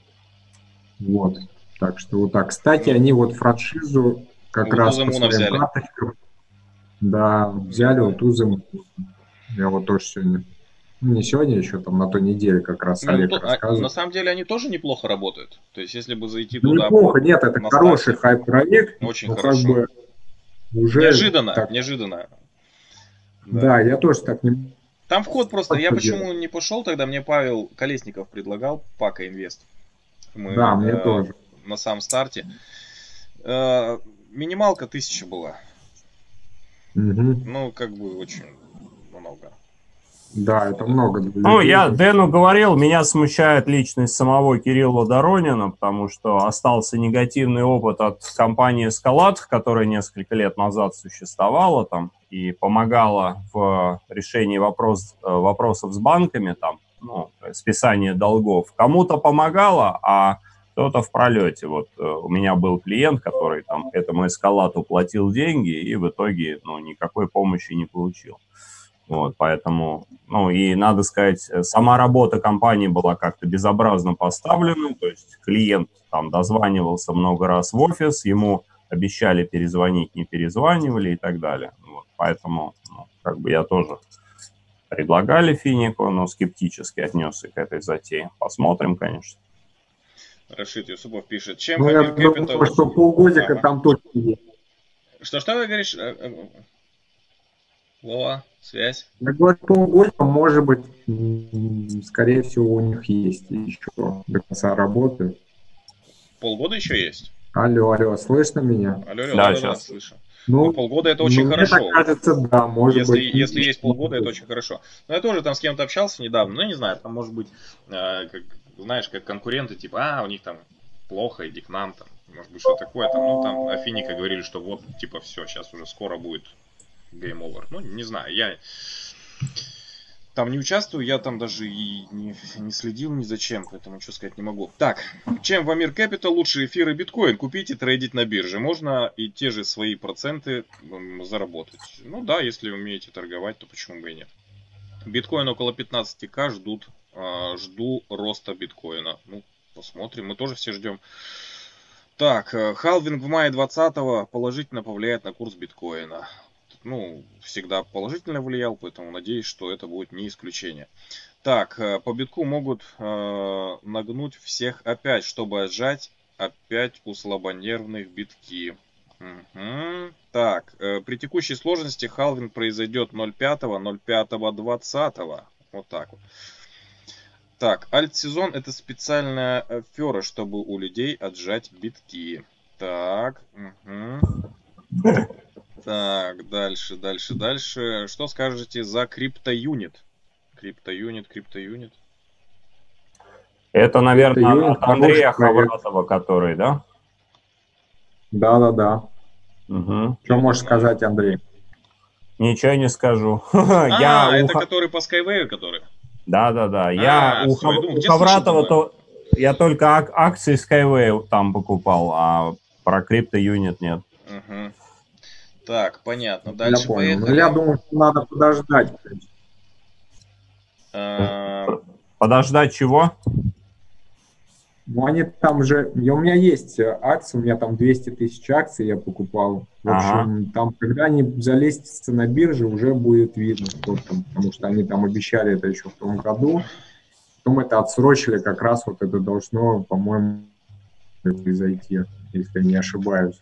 Вот, так что вот так. Кстати, они вот франшизу как раз по своим взяли. Карточкам, да, взяли вот Туземун. Я вот тоже сегодня, ну, не сегодня, еще там на той неделе как раз Олег рассказывал. На самом деле они тоже неплохо работают, то есть если бы зайти туда... Неплохо, нет, это хороший хайп-проект. Очень хорошо. Как бы уже неожиданно, так... неожиданно. Да. Да, я тоже так не... Там вход просто, я почему не пошел тогда, мне Павел Колесников предлагал, Пака Инвест. Мы, да, мне тоже. На самом старте. Минималка 1000 была. Ну, как бы очень много. Да, это много. Ну, я Дэну говорил, меня смущает личность самого Кирилла Доронина, потому что остался негативный опыт от компании Escalade, которая несколько лет назад существовала там и помогала в решении вопросов с банками, там, ну, списание долгов. Кому-то помогала, а кто-то в пролете. Вот у меня был клиент, который там этому Escalade платил деньги и в итоге, ну, никакой помощи не получил. Вот, поэтому, ну, и надо сказать, сама работа компании была как-то безобразно поставлена, то есть клиент там дозванивался много раз в офис, ему обещали перезвонить, не перезванивали и так далее. Вот, поэтому, ну, как бы я тоже предлагали Финико, но скептически отнесся к этой затее. Посмотрим, конечно. Рашид Юсупов пишет, чем... Ну, я думаю, что полгодика там точно есть. Что вы говоришь? Лова, связь. Я говорю, полгода, может быть, скорее всего, у них есть еще до конца работы. Полгода еще есть? Алло, алло, слышно меня? Алло, алло, да, алло, сейчас слышу. Ну, полгода это очень хорошо. Мне так кажется, да, может быть. Если есть полгода, это очень хорошо. Но я тоже там с кем-то общался недавно, ну, не знаю, там, может быть, как, знаешь, как конкуренты, типа, у них там плохо, иди к нам, там, может быть, что такое, там, ну, там, о Финико говорили, что вот, типа, все, сейчас уже скоро будет Game Over. Ну, не знаю, я там не участвую, я там даже и не следил ни за чем, поэтому ничего сказать не могу. Так, чем в Амир Capital лучше эфиры биткоин? Купить и трейдить на бирже. Можно и те же свои проценты заработать. Ну да, если умеете торговать, то почему бы и нет. Биткоин около 15к, жду роста биткоина. Ну, посмотрим, мы тоже все ждем. Так, халвинг в мае 20-го положительно повлияет на курс биткоина. Ну, всегда положительно влиял, поэтому надеюсь, что это будет не исключение. Так, по битку могут нагнуть всех опять, чтобы отжать опять у слабонервных битки. Так, при текущей сложности халвинг произойдет 0,5, 0,5, 20. Вот так вот. Так, альт-сезон — это специальная афера, чтобы у людей отжать битки. Так, угу. Так, дальше. Что скажете за крипто-юнит? Крипто-юнит. Это, наверное, крипто-юнит от Андрея Хавратова, который, да? Да. Угу. Что можешь сказать, Андрей? Ничего не скажу. Это который по Skyway, который? Да. Я у Хавратова, я только акции Skyway там покупал, а про крипто-юнит нет. Так, понятно. Дальше поехали. Я думаю, что надо подождать. Подождать чего? Ну, они там же... У меня есть акции, у меня там 200 тысяч акций я покупал. В общем, там, когда они залезтся на бирже, уже будет видно, что там, потому что они там обещали это еще в том году. Потом это отсрочили, как раз вот это должно, по-моему, произойти, если не ошибаюсь.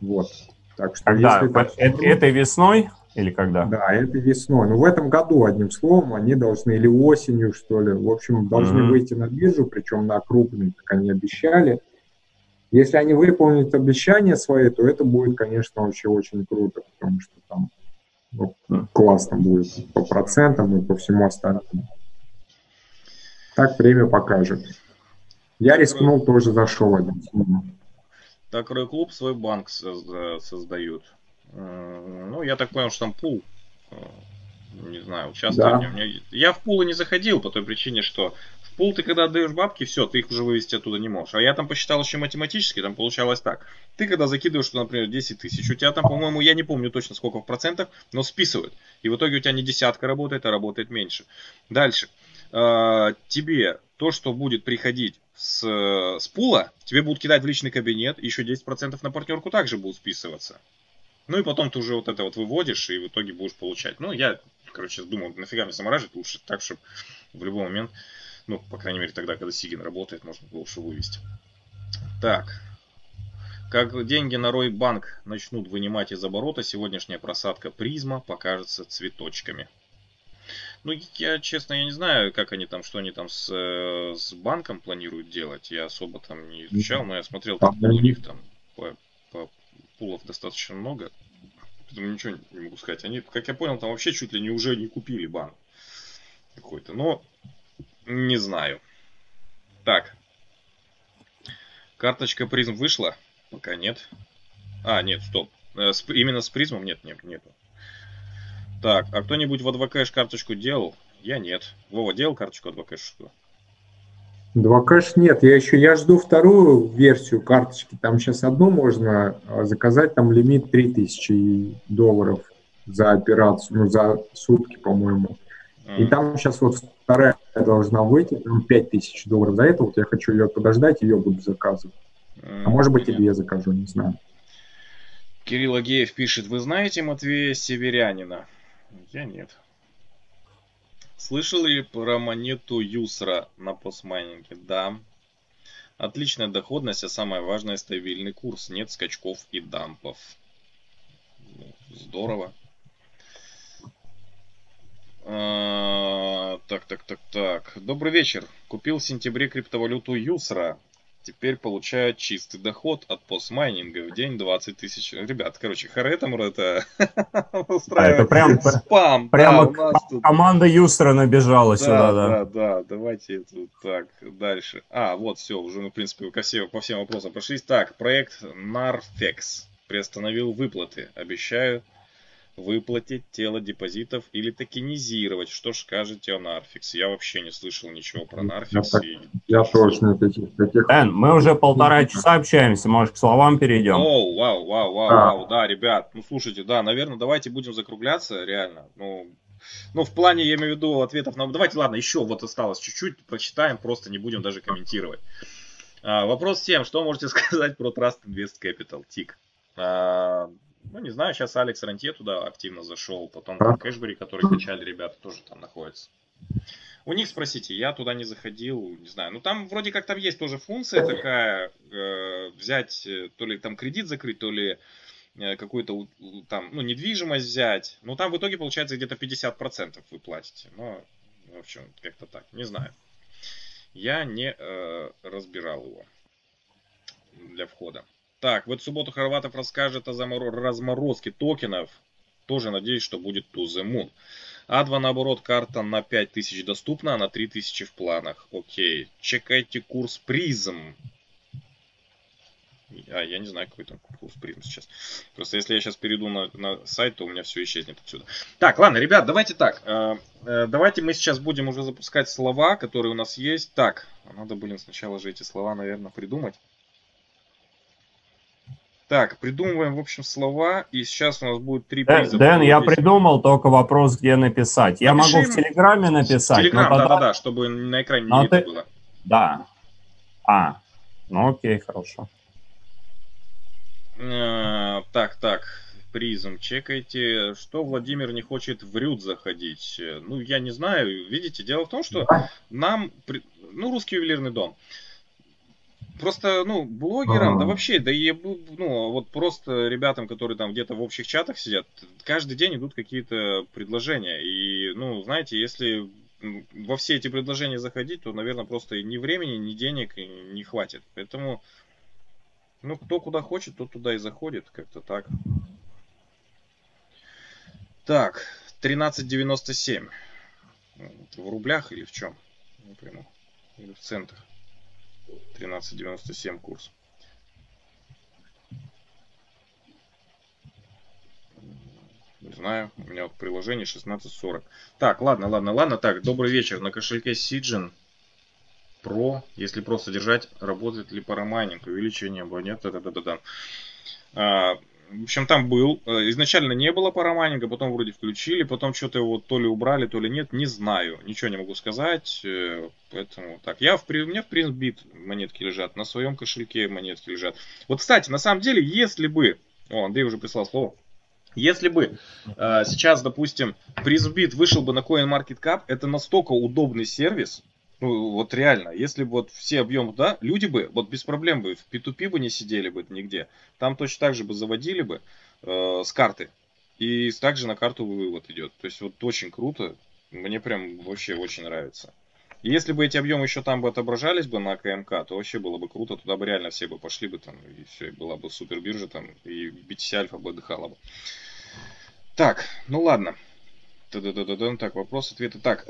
Вот. Так что... Когда? Этой весной? Или когда? Да, это весной. Ну, в этом году, одним словом, они должны, или осенью, что ли, в общем, должны выйти на биржу, причем на крупную, как они обещали. Если они выполнят обещания свои, то это будет, конечно, вообще очень круто, потому что там классно будет по процентам и по всему остальному. Так время покажет. Я рискнул, тоже зашел один. Так, Рой-клуб свой банк создают. Ну, я так понял, что там пул. Не знаю, участвую в нем. Я в пулы не заходил по той причине, что в пул ты когда отдаешь бабки, все, ты их уже вывести оттуда не можешь. А я там посчитал еще математически, там получалось так. Ты когда закидываешь, например, 10 тысяч, у тебя там, по-моему, я не помню точно сколько в процентах, но списывают. И в итоге у тебя не десятка работает, а работает меньше. Дальше. Тебе то, что будет приходить с пула, тебе будут кидать в личный кабинет, еще 10% на партнерку также будут списываться. Ну и потом ты уже вот это вот выводишь и в итоге будешь получать. Ну, я, короче, думал, нафига мне замораживать, лучше так, чтобы в любой момент, ну, по крайней мере, тогда, когда Сигин работает, можно было лучше вывести. Так. Как деньги на Рой-банк начнут вынимать из оборота, сегодняшняя просадка призма покажется цветочками. Ну, я, честно, я не знаю, как они там, что они там с банком планируют делать. Я особо там не изучал, но я смотрел, там у них там пулов достаточно много, поэтому ничего не могу сказать. Они, как я понял, там вообще чуть ли не уже не купили банк какой-то, но не знаю. Так. Карточка призм вышла? Пока нет. А, нет, стоп. Именно с призмом? Нет. Так, а кто-нибудь в Advocash карточку делал? Я нет. Вова, делал карточку Advocash? 2кэш нет, я жду вторую версию карточки, там сейчас одну можно заказать, там лимит $3000 за операцию, ну, за сутки, по-моему. И там сейчас вот вторая должна выйти, там $5000 за это, вот я хочу ее подождать, ее буду заказывать. А может быть, или я закажу, не знаю. Кирилл Агеев пишет: вы знаете Матвея Северянина? Я нет. Слышали про монету Yusra на постмайнинге? Да. Отличная доходность, а самое важное — стабильный курс. Нет скачков и дампов. Здорово. Так. Добрый вечер. Купил в сентябре криптовалюту Yusra. Теперь получаю чистый доход от постмайнинга в день 20 тысяч. Ребят, короче, Харетамур это устраивает спам. Прямо команда Yusra набежала сюда. Да. Давайте так, дальше. А, вот, все, уже мы, в принципе, по всем вопросам прошлись. Так, проект Narfex приостановил выплаты. Обещаю выплатить тело депозитов или токенизировать. Что ж скажете о Нарфикс? Я вообще не слышал ничего про Нарфикс. Я точно таких... Дэн, мы уже полтора часа общаемся, может, к словам перейдем. Оу, вау, да, ребят, ну слушайте, да, наверное, давайте будем закругляться, реально. Ну, в плане, я имею в виду, ответов на... Давайте, ладно, еще вот осталось чуть-чуть, прочитаем, просто не будем даже комментировать. Вопрос всем, что можете сказать про Trust Invest Capital, ТИК? Ну, не знаю, сейчас Алекс Рантье туда активно зашел, потом Кэшбери, который качали, ребята, тоже там находится. У них спросите, я туда не заходил, не знаю. Ну, там вроде как там есть тоже функция такая, взять, то ли там кредит закрыть, то ли какую-то там, ну, недвижимость взять. Но там в итоге получается где-то 50% вы платите. Ну, в общем, как-то так, не знаю. Я не разбирал его для входа. Так, в эту субботу Хорватов расскажет о разморозке токенов. Тоже надеюсь, что будет To The Moon. А2, наоборот, карта на 5000 доступна, а на 3000 в планах. Окей. Чекайте курс Призм. Я не знаю, какой там курс Призм сейчас. Просто если я сейчас перейду на сайт, то у меня все исчезнет отсюда. Так, ладно, ребят, давайте так. Давайте мы сейчас будем уже запускать слова, которые у нас есть. Так, надо, сначала же эти слова, наверное, придумать. Так, придумываем, в общем, слова, и сейчас у нас будет 3 приза. Дэн, я придумал, только вопрос, где написать. Я могу в Телеграме написать. Телеграм, да-да-да, чтобы на экране не видно было. Да. Ну окей, хорошо. Так, так, Призм, чекайте. Что Владимир не хочет в рюд заходить? Ну, я не знаю, видите, дело в том, что нам, ну, Русский ювелирный дом. Просто, ну, блогерам, да вообще, да и, ну, вот просто ребятам, которые там где-то в общих чатах сидят, каждый день идут какие-то предложения. И, ну, знаете, если во все эти предложения заходить, то, наверное, просто и ни времени, ни денег не хватит. Поэтому, ну, кто куда хочет, тот туда и заходит, как-то так. Так, 13,97. В рублях или в чем? Не пойму. Или в центах. 13,97 курс. Не знаю, у меня вот приложение 16,40. Так, ладно, ладно, ладно. Так, добрый вечер. На кошельке Сиджин Pro, если просто держать, работает ли парамайнинг? Увеличение абонента, в общем, там был. Изначально не было парамайнинга, потом вроде включили, потом что-то его то ли убрали, то ли нет, не знаю. Ничего не могу сказать, поэтому так. У меня в PrizmBit монетки лежат, на своем кошельке монетки лежат. Вот, кстати, на самом деле, если бы... О, Андрей уже прислал слово. Если бы сейчас, допустим, PrizmBit вышел бы на CoinMarketCap, это настолько удобный сервис, ну, вот реально, если бы вот все объемы, да, люди бы, вот без проблем бы, в P2P бы не сидели бы нигде. Там точно так же бы заводили бы с карты. И также на карту вывод идет. То есть вот очень круто. Мне прям вообще очень нравится. И если бы эти объемы еще там бы отображались бы на КМК, то вообще было бы круто. Туда бы реально все бы пошли бы там. И все, и была бы супербиржа там. И BTC Альфа бы отдыхала бы. Так, ну ладно. Так, вопрос, ответы. Так,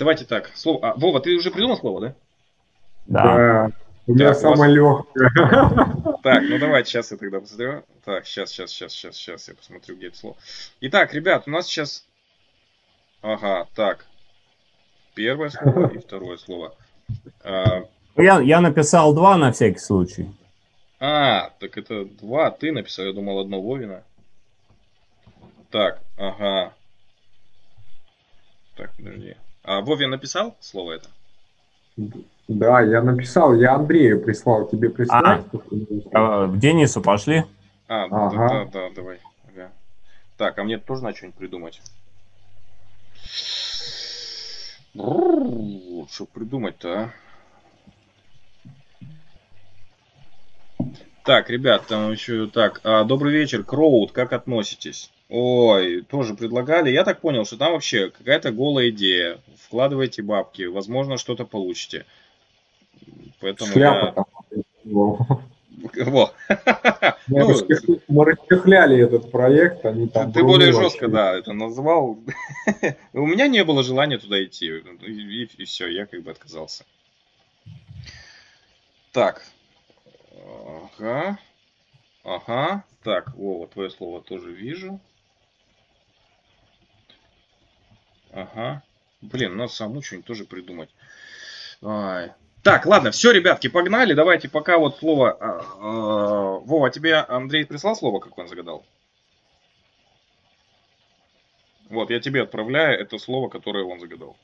давайте так. Слово. Вова, ты уже придумал слово, да? Да. У меня самое легкое. Так, ну давайте, сейчас я тогда посмотрю. Так, сейчас я посмотрю, где это слово. Итак, ребят, у нас сейчас... Ага, так. Первое слово и второе слово. Я написал два на всякий случай. А, так это два ты написал, я думал, одно Вовина. Так, ага. Так, подожди. А Вове написал слово это? Да, я написал. Я Андрею прислал. Тебе прислать? К Денису пошли. Да, давай. Ага. Так, а мне тоже надо что-нибудь придумать. Что придумать-то, а? Так, ребят, там еще так. Добрый вечер, Кроуд, как относитесь? Ой, тоже предлагали. Я так понял, что там вообще какая-то голая идея. Вкладывайте бабки, возможно, что-то получите. Поэтому шляпа я... Во. Ну, мы расчехляли этот проект. Они там ты более жестко, да, это назвал. У меня не было желания туда идти. И все, я как бы отказался. Так. Ага. Ага. Так, Вова, твое слово тоже вижу. Ага. Блин, надо саму что-нибудь тоже придумать. Ай. Так, ладно, все, ребятки, погнали. Давайте пока вот слово... Вова, тебе Андрей прислал слово, как он загадал? Вот, я тебе отправляю это слово, которое он загадал.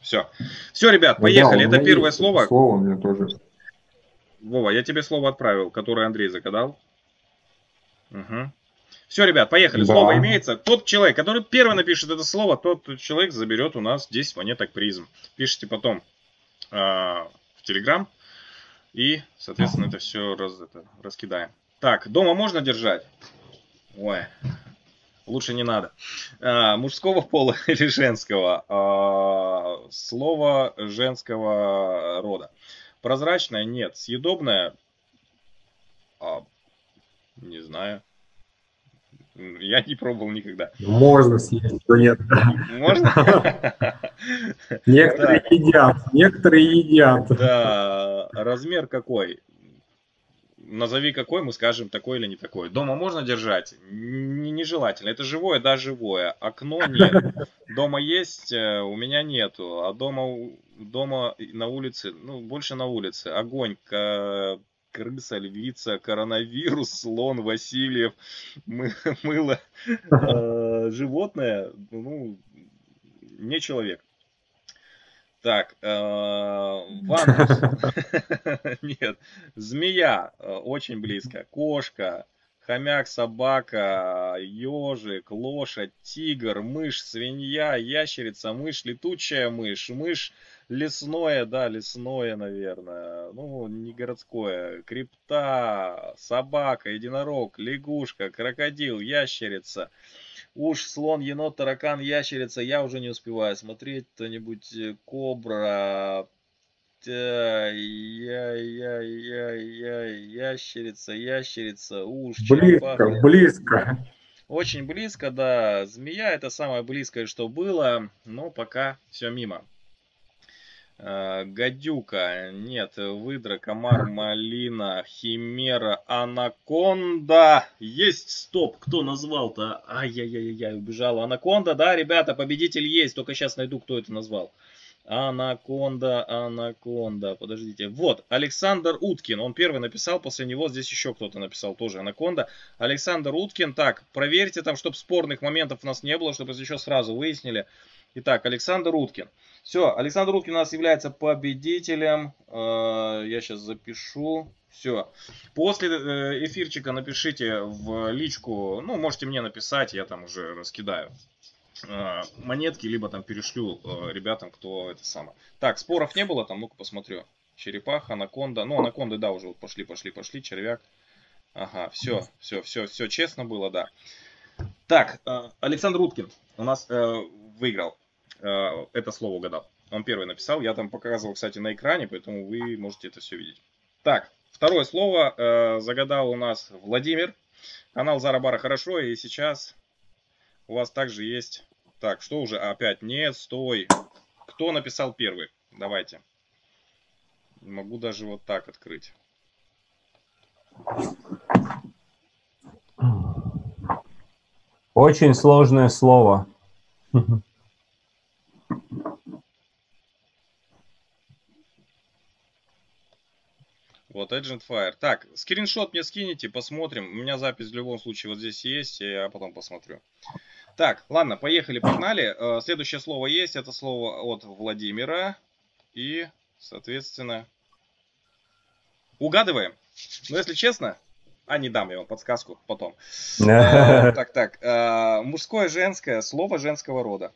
Все. Все, ребят, поехали. Да, это первое слово. Слово мне тоже. Вова, я тебе слово отправил, которое Андрей загадал. Угу. Все, ребят, поехали. Да. Слово имеется. Тот человек, который первый напишет это слово, тот человек заберет у нас 10 монеток призм. Пишите потом в Телеграм. И, соответственно, это все раскидаем. Так, дома можно держать? Ой. лучше не надо. Мужского пола или женского? Слово женского рода. Прозрачное? Нет. Съедобное? Не знаю. Я не пробовал никогда. Можно съесть, но нет. Можно? Некоторые едят, некоторые едят. Да. Размер какой? Назови какой, мы скажем, такой или не такой. Дома можно держать? Нежелательно. Это живое, да, живое. Окно нет. Дома есть, у меня нету. А дома на улице, ну, больше на улице. Огонь, крыса, львица, коронавирус, слон, Васильев, мыло. Животное, ну, не человек. Так, ванус. Нет. Змея, очень близко. Кошка, хомяк, собака, ежик, лошадь, тигр, мышь, свинья, ящерица, мышь, летучая мышь, мышь лесное, да, лесное, наверное. Ну, не городское. Крипта, собака, единорог, лягушка, крокодил, ящерица. Уж, слон, енот, таракан, ящерица. Я уже не успеваю смотреть. Кто-нибудь кобра. Ящерица, ящерица. Уж, близко, черепаха. Близко. Очень близко, да. Змея — это самое близкое, что было. Но пока все мимо. Гадюка, нет. Выдра, комар, малина, химера, анаконда. Есть, стоп, кто назвал-то? Ай-яй-яй-яй, убежала. Анаконда, да, ребята, победитель есть. Только сейчас найду, кто это назвал. Анаконда, анаконда. Подождите, вот, Александр Уткин. Он первый написал, после него здесь еще кто-то написал тоже анаконда. Александр Уткин, так, проверьте там, чтобы спорных моментов у нас не было, чтобы еще сразу выяснили. Итак, Александр Уткин. Все, Александр Уткин у нас является победителем. Я сейчас запишу. Все. После эфирчика напишите в личку. Ну, можете мне написать, я там уже раскидаю монетки, либо там перешлю ребятам, кто это самое. Так, споров не было там, ну-ка посмотрю. Черепаха, анаконда. Ну, анаконды, да, уже вот пошли. Червяк. Ага, все честно было, да. Так, Александр Уткин у нас выиграл. Это слово угадал. Он первый написал. Я там показывал, кстати, на экране, поэтому вы можете это все видеть. Так, второе слово загадал у нас Владимир. Канал Зарабара хорошо. И сейчас у вас также есть... Так, что уже? Опять нет, стой. Кто написал первый? Давайте. Могу даже вот так открыть. Очень сложное слово. Вот, Agent Fire. Так, скриншот мне скинете, посмотрим. У меня запись в любом случае вот здесь есть, я потом посмотрю. Так, ладно, поехали, погнали. Следующее слово есть, это слово от Владимира. И, соответственно, угадываем. Но если честно... А, не дам я вам подсказку потом. Так. Мужское, женское, слово женского рода.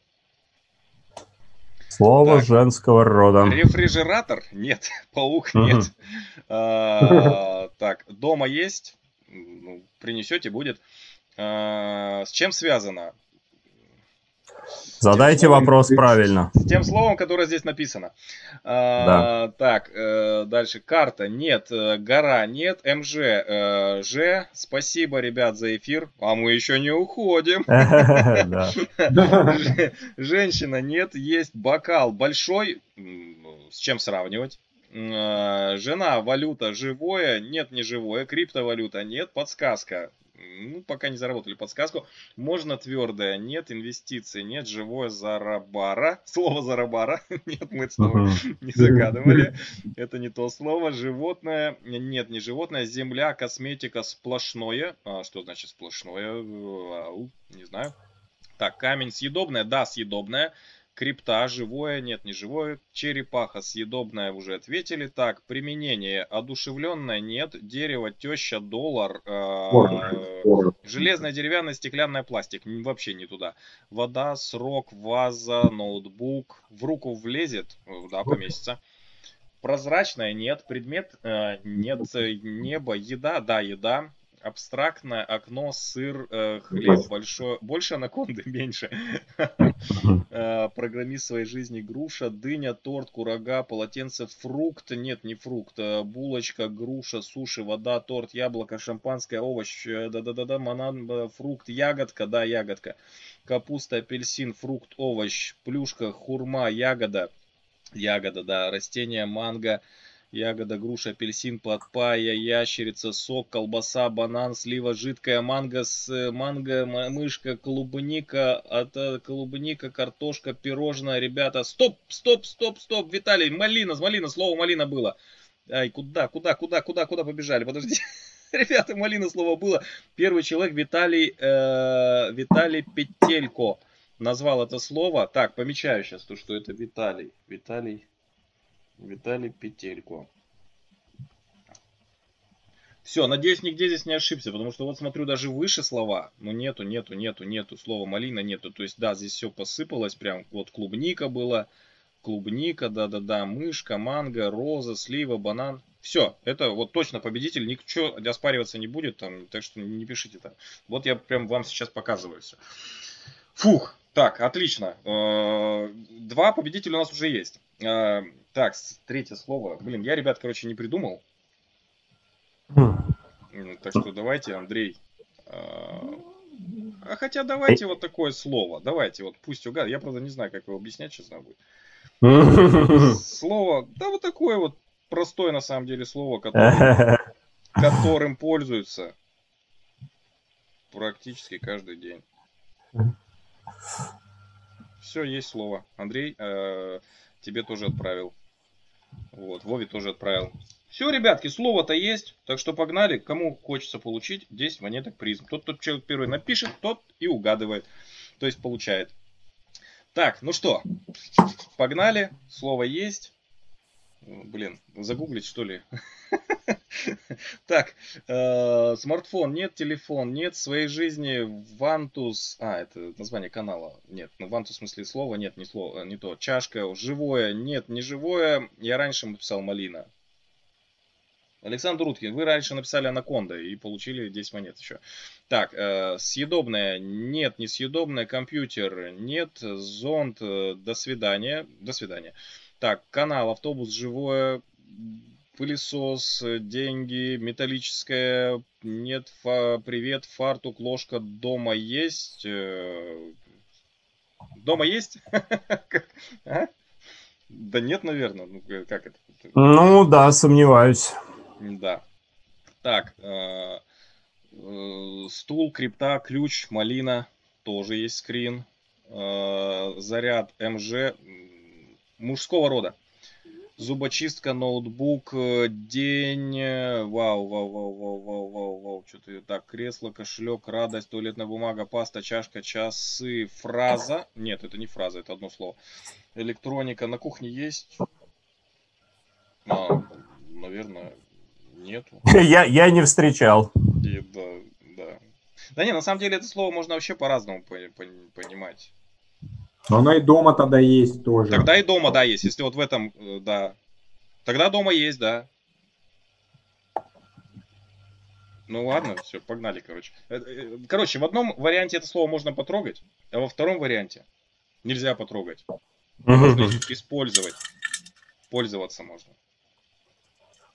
Слово так. Женского рода. Рефрижератор? Нет. Паук? Нет. Так, дома есть? Принесете, будет. С чем связано? Задайте вопрос правильно. С тем словом, которое здесь написано. Да. Так, дальше. Карта. Нет. Гора. Нет. МЖ. Ж. Спасибо, ребят, за эфир. А мы еще не уходим. Женщина. Нет. Есть. Бокал. Большой. С чем сравнивать? Жена. Валюта. Живое. Нет, не живое. Криптовалюта. Нет. Подсказка. Ну, пока не заработали подсказку. Можно твердое, нет, инвестиции, нет, живое, зарабара. Слово зарабара, нет, мы это слово не загадывали. Это не то слово. Животное, нет, не животное. Земля, косметика, сплошное. Что значит сплошное? Не знаю. Так, камень, съедобное, да, съедобное. Крипта, живое, нет, не живое. Черепаха, съедобная, уже ответили. Так, применение, одушевленное, нет. Дерево, теща, доллар. Железная, деревянная, стеклянная, пластик. Вообще не туда. Вода, срок, ваза, ноутбук. В руку влезет, да, поместится. Прозрачное, нет. Предмет, нет. Небо, еда, да, еда. абстрактное окно, сыр, хлеб. Большое, больше анаконды, меньше. Программист своей жизни: груша, дыня, торт, курага, полотенце, фрукт. Нет, не фрукт. Булочка, груша, суши, вода, торт, яблоко, шампанское, овощ. Да-да-да-да, банан, фрукт, ягодка. Да, ягодка. Капуста, апельсин, фрукт, овощ, плюшка, хурма, ягода. Ягода, да. Растение, манго. Ягода, груша, апельсин, подпайя, ящерица, сок, колбаса, банан, слива, жидкая, манго, манго, мышка, клубника, клубника, картошка, пирожное. Ребята, стоп, стоп, стоп, стоп, Виталий, малина, малина, слово малина было. Ай, куда побежали, подожди. Ребята, малина, слово было. Первый человек, Виталий Петелько, назвал это слово. Так, помечаю сейчас то, что это Виталий. Виталий Петелько. Все, надеюсь, нигде здесь не ошибся, потому что вот смотрю даже выше слова, но нету, слова малина нету. То есть, да, здесь все посыпалось прям, вот клубника была, клубника, да-да-да, мышка, манго, роза, слива, банан. Все, это вот точно победитель, ничего оспариваться не будет, там, так что не пишите там. Вот я прям вам сейчас показываю все. Фух, так, отлично. Два победителя у нас уже есть. Так, третье слово. Блин, я, ребят, короче, не придумал. Так что давайте, Андрей. А хотя давайте вот такое слово. Давайте, вот пусть угад. Я, правда, не знаю, как его объяснять сейчас надо будет. Слово, да, вот такое вот простое, на самом деле, слово, которым пользуются практически каждый день. Все, есть слово. Андрей, тебе тоже отправил. Вот, Вове тоже отправил. Все, ребятки, слово-то есть. Так что погнали. Кому хочется получить 10 монеток призм. Тот человек первый напишет, тот и угадывает. То есть получает. Так, ну что, погнали. Слово есть. Блин, загуглить, что ли? Так, смартфон нет, телефон нет, своей жизни, вантус, а, это название канала, нет, ну вантус в смысле слова, нет, не слово, не то, чашка, живое, нет, не живое, я раньше написал малина. Александр Уткин, вы раньше написали анаконда и получили 10 монет еще. Так, съедобное, нет, несъедобное, компьютер, нет, зонт, до свидания, до свидания. Так, канал, автобус, живое, пылесос, деньги, металлическое, нет, привет, фартук, ложка, дома есть. Дома есть? Да нет, наверное. Ну, как это? Ну да, сомневаюсь. Да. Так, стул, крипта, ключ, малина, тоже есть скрин. Заряд, МЖ, мужского рода. Зубочистка, ноутбук, день, вау, что-то так, кресло, кошелек, радость, туалетная бумага, паста, чашка, часы, фраза, нет, это не фраза, это одно слово, электроника, на кухне есть, наверное, нету. Я не встречал. Да не, на самом деле это слово можно вообще по-разному понимать. Но она и дома тогда есть тоже. Тогда и дома, да, есть. Если вот в этом, да. Тогда дома есть, да. Ну ладно, все, погнали, короче. Короче, в одном варианте это слово можно потрогать, а во втором варианте нельзя потрогать. Можно использовать. Пользоваться можно.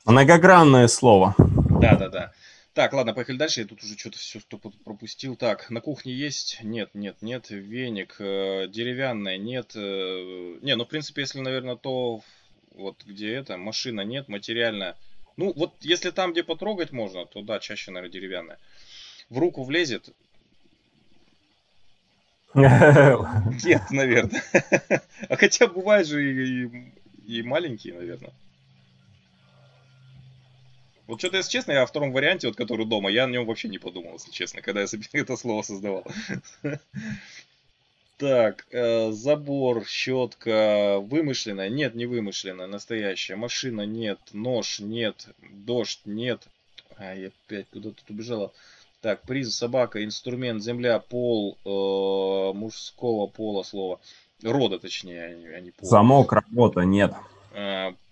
Многогранное слово. Да-да-да. Так, ладно, поехали дальше. Я тут уже что-то все пропустил. Так, на кухне есть? Нет. Веник. Деревянная? Нет. Не, ну, в принципе, если, наверное, то вот где это. Машина? Нет. Материальная? Ну, вот если там, где потрогать можно, то да, чаще, наверное, деревянная. В руку влезет? Нет, наверное. А хотя бывают же и маленькие, наверное. Вот что-то, если честно, я о втором варианте, вот который дома, я о нем вообще не подумал, если честно, когда я это слово создавал. Так, забор, щетка, вымышленная, нет, не вымышленная, настоящая, машина, нет, нож, нет, дождь, нет. А, я опять куда-то убежала. Так, приз, собака, инструмент, земля, пол, мужского пола, слова, рода, точнее, а не пола. Замок, работа, нет.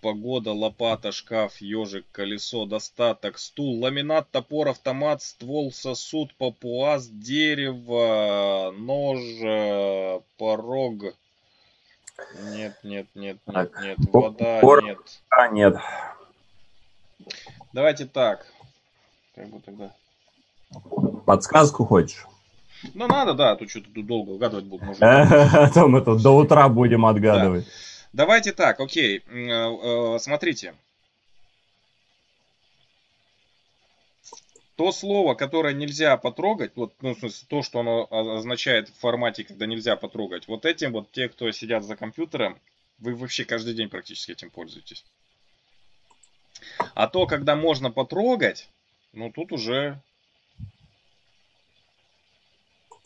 Погода, лопата, шкаф, ежик, колесо, достаток, стул, ламинат, топор, автомат, ствол, сосуд, папуаз, дерево, нож, порог. Нет. Вода, нет. А, нет. Давайте так. Как бы тогда. Подсказку хочешь? Ну, надо, да. Тут что-то долго угадывать будут. А то мы тут до утра будем отгадывать. Давайте так, окей. Смотрите. То слово, которое нельзя потрогать, вот, ну, в смысле, то, что оно означает в формате, когда нельзя потрогать, вот этим вот, те, кто сидят за компьютером, вы вообще каждый день практически этим пользуетесь. А то, когда можно потрогать, ну, тут уже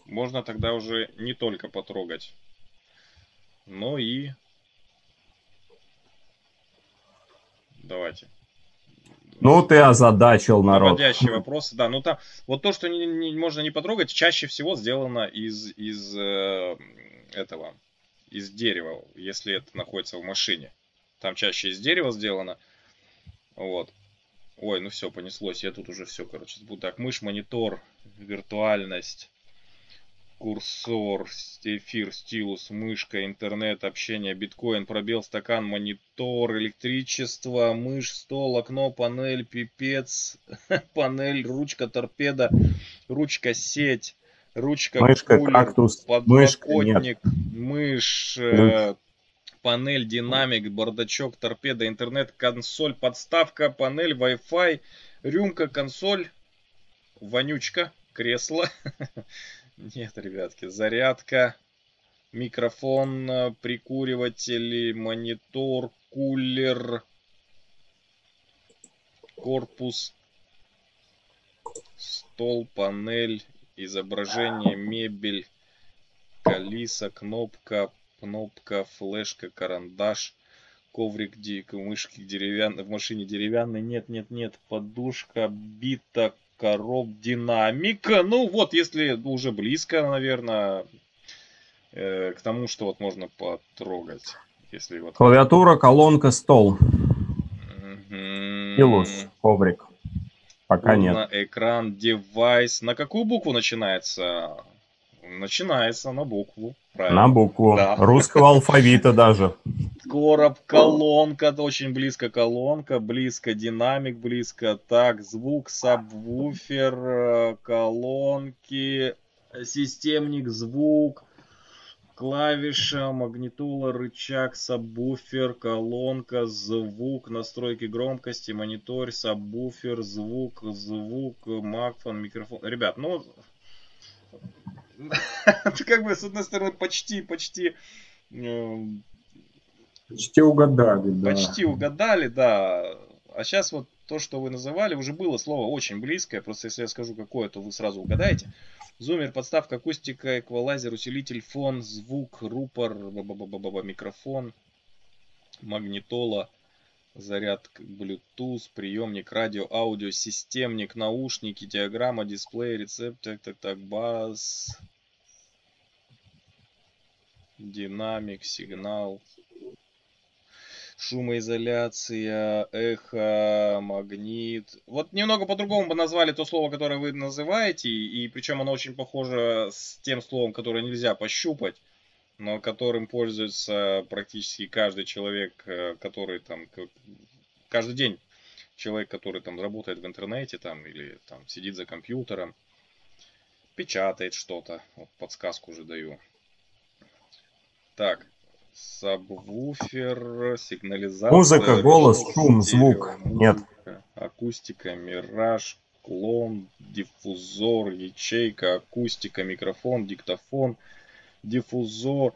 можно тогда уже не только потрогать, но и... Давайте. Ну, ты озадачил народ. Наводящие вопросы, да. Ну, там, вот то, что можно не потрогать, чаще всего сделано из дерева, если это находится в машине. Там чаще из дерева сделано. Вот. Ой, ну все, понеслось. Я тут уже все, короче. Так, мышь, монитор, виртуальность, курсор, эфир, стилус, мышка, интернет, общение, биткоин, пробел, стакан, монитор, электричество, мышь, стол, окно, панель, пипец, панель, ручка, торпеда, ручка, сеть, ручка, мышка, кулер, кактус, подлокотник, мышь, панель, динамик, бардачок, торпеда, интернет, консоль, подставка, панель, Wi-Fi, рюмка, консоль, вонючка, кресло. Нет, ребятки, зарядка, микрофон, прикуриватели, монитор, кулер, корпус, стол, панель, изображение, мебель, колеса, кнопка, флешка, карандаш, коврик, мышки деревянные, в машине деревянный, нет, подушка, бита, короб, динамика. Ну вот, если уже близко, наверное, к тому, что вот можно потрогать. Если вот... Клавиатура, колонка, стол. Стилус, коврик. Пока нет. Экран, девайс. На какую букву начинается? Начинается на букву. Правильно. На букву. Да. Русского алфавита даже. Короб, колонка, очень близко колонка, близко динамик, близко. Так, звук, сабвуфер, колонки, системник, звук, клавиша, магнитола, рычаг, сабвуфер, колонка, звук, настройки громкости, монитор, сабвуфер, звук, макфон, микрофон. Ребят, ну... Как бы, с одной стороны, почти угадали, да. Почти угадали, да. А сейчас вот то, что вы называли, уже было слово очень близкое. Просто если я скажу какое, то вы сразу угадаете. Зумер, подставка, акустика, эквалайзер, усилитель, фон, звук, рупор, микрофон, магнитола, зарядка, Bluetooth, приемник, радио, аудио, системник, наушники, диаграмма, дисплей, рецепт, бас, динамик, сигнал. Шумоизоляция, эхо, магнит. Вот немного по-другому бы назвали то слово, которое вы называете. И причем оно очень похоже с тем словом, которое нельзя пощупать, но которым пользуется практически каждый человек, который там... Каждый день человек, который там работает в интернете там, или там сидит за компьютером, печатает что-то. Вот подсказку уже даю. Так. Сабвуфер, сигнализация. Музыка, голос, шум, звук. Нет. Акустика, мираж, клон, диффузор, ячейка, акустика, микрофон, диктофон, диффузор,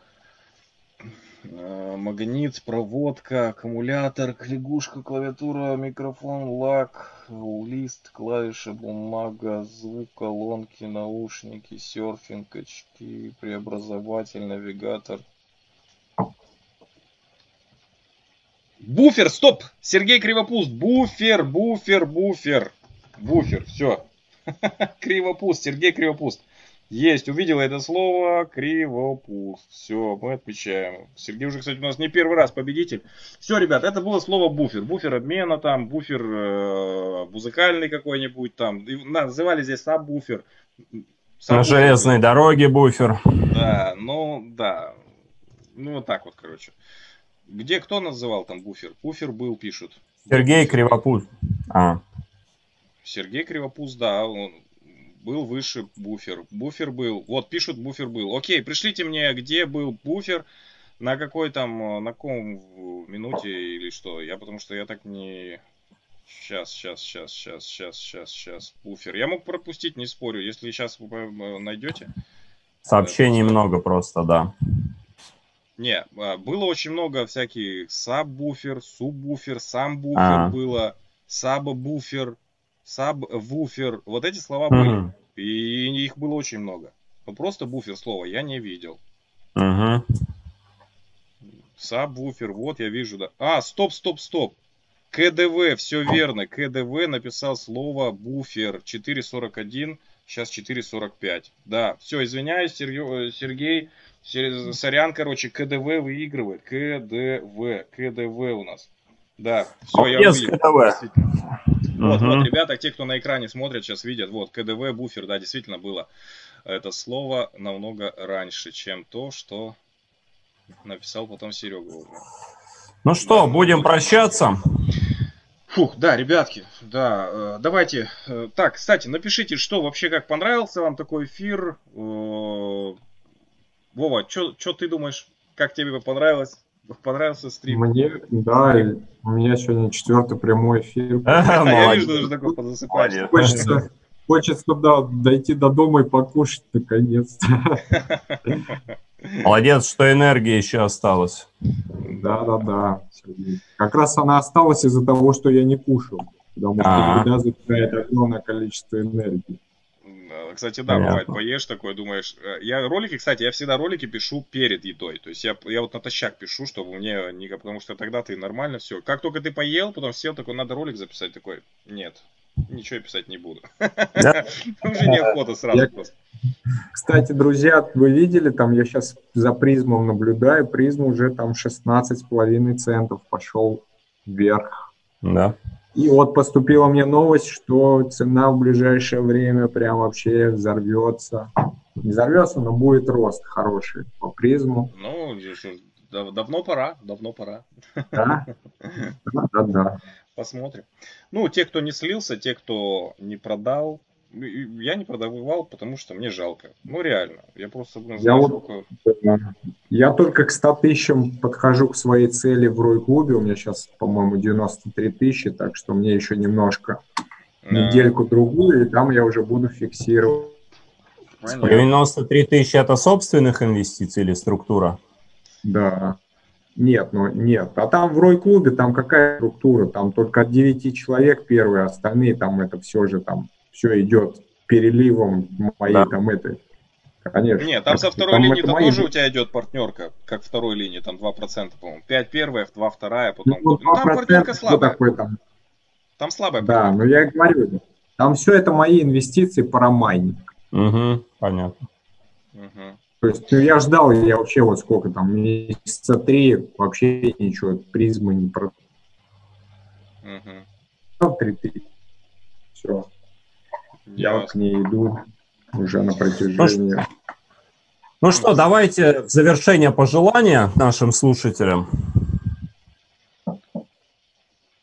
магнит, проводка, аккумулятор, лягушка, клавиатура, микрофон, лак, лист, клавиша, бумага, звук, колонки, наушники, серфинг, очки, преобразователь, навигатор. Буфер, стоп! Сергей Кривопуст. Буфер. Все. Кривопуст, Сергей Кривопуст. Есть, увидела это слово, кривопуст. Все, мы отмечаем. Сергей уже, кстати, у нас не первый раз победитель. Все, ребят, это было слово буфер. Буфер обмена, там, буфер музыкальный какой-нибудь, там. Называли здесь саббуфер. На железной дороге буфер. Да, ну, да. Ну, вот так вот, короче. Где кто называл там буфер? Буфер был, пишут. Сергей Кривопуст. А. Сергей Кривопуст, да, он был выше буфер. Буфер был. Вот, пишут, буфер был. Окей, пришлите мне, где был буфер, на какой там, на каком минуте или что. Я потому что я так не... Сейчас. Буфер. Я мог пропустить, не спорю. Если сейчас вы найдете... Сообщений много просто, да. Не, было очень много всяких саббуфер, суббуфер, самбуфер было, саббуфер, сабвуфер. Вот эти слова были. И их было очень много. Но просто буфер слова я не видел. Сабвуфер, вот я вижу. Да. А, стоп. КДВ, все верно. КДВ написал слово буфер. 4.41, сейчас 4.45. Да, все, извиняюсь, Сергей. Сорян, короче, КДВ выигрывает. КДВ у нас. Да, все, я увидел. Вот, ребята, те, кто на экране смотрят, сейчас видят. Вот, КДВ, буфер, да, действительно было это слово намного раньше, чем то, что написал потом Серега уже. Ну что, да, будем прощаться. Фух, да, ребятки, да, давайте. Так, кстати, напишите, что вообще, как понравился вам такой эфир. Вова, что ты думаешь, как тебе понравилось? Понравился стрим? Мне, да, и у меня сегодня 4-й прямой эфир. Я вижу, даже такой подзасыпание. Хочется, да, дойти до дома и покушать, наконец-то. Молодец, что энергия еще осталась. Да. Как раз она осталась из-за того, что я не кушал. Потому что еда забирает огромное количество энергии. Кстати, да, бывает, поешь такое, думаешь... Я ролики, кстати, я всегда ролики пишу перед едой. То есть я вот натощак пишу, чтобы мне... не, потому что тогда ты нормально все. Как только ты поел, потом сел, такой, надо ролик записать. Такой, нет, ничего я писать не буду. Уже неохота сразу просто. Кстати, друзья, вы видели, там я сейчас за призмом наблюдаю. Призм уже там 16,5 центов пошел вверх. Да. И вот поступила мне новость, что цена в ближайшее время прям вообще взорвется. Не взорвется, но будет рост хороший по призму. Ну, давно пора. Да. Посмотрим. Ну, те, кто не слился, те, кто не продал. Я не продавал, потому что мне жалко. Ну, реально. Я просто... Я только к 100 тысячам подхожу к своей цели в Рой-клубе. У меня сейчас, по-моему, 93 тысячи, так что мне еще немножко, недельку-другую, и там я уже буду фиксировать. 93 тысячи – это собственных инвестиций или структура? Да. Нет. А там в Рой-клубе, там какая структура? Там только от 9 человек первые, остальные там это все же там... Все идет переливом моей там этой. Конечно. Нет, там со второй линии тоже у тебя идет партнерка, как второй линии, там 2%, по-моему. 5 первая, 2 вторая, потом... Ну, там партнерка слабая. Такой, там слабая. Да, но я говорю, там все это мои инвестиции про майнинг. Понятно. То есть я ждал, я вообще вот сколько там, месяца 3 вообще ничего, призмы не продал. 3 тысячи. Все. Я к ней иду уже на протяжении. Ну что, давайте в завершение пожелания нашим слушателям.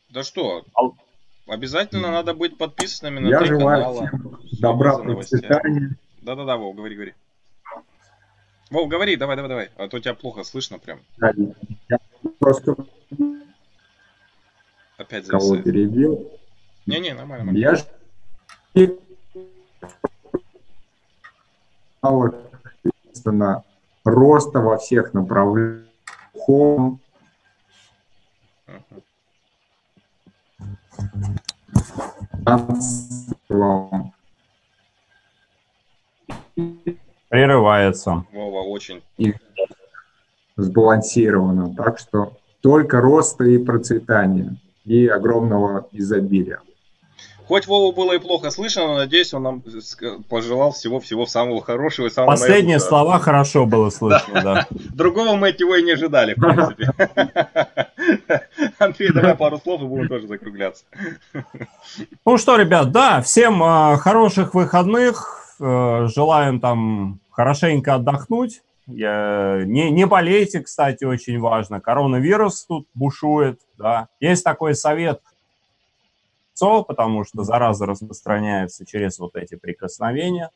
Да что, обязательно надо быть подписанными на 3 канала. Я желаю всем добра, процветания. Да, Вов, говори. Вов, говори, давай, а то тебя плохо слышно прям. Да, я просто опять кого перебил. Не, нормально. Я же... роста во всех направлениях. Прерывается. Вова, очень. И сбалансировано. Так что только роста и процветания. И огромного изобилия. Хоть Вову было и плохо слышно, но, надеюсь, он нам пожелал всего-всего самого хорошего. И самого последние наивного. Слова хорошо было слышно, да. Другого мы от него и не ожидали, в принципе. Андрей, давай пару слов, и будем тоже закругляться. Ну что, ребят, да, всем хороших выходных. Желаем там хорошенько отдохнуть. Не болейте, кстати, очень важно. Коронавирус тут бушует, да. Есть такой совет, потому что зараза распространяется через вот эти прикосновения.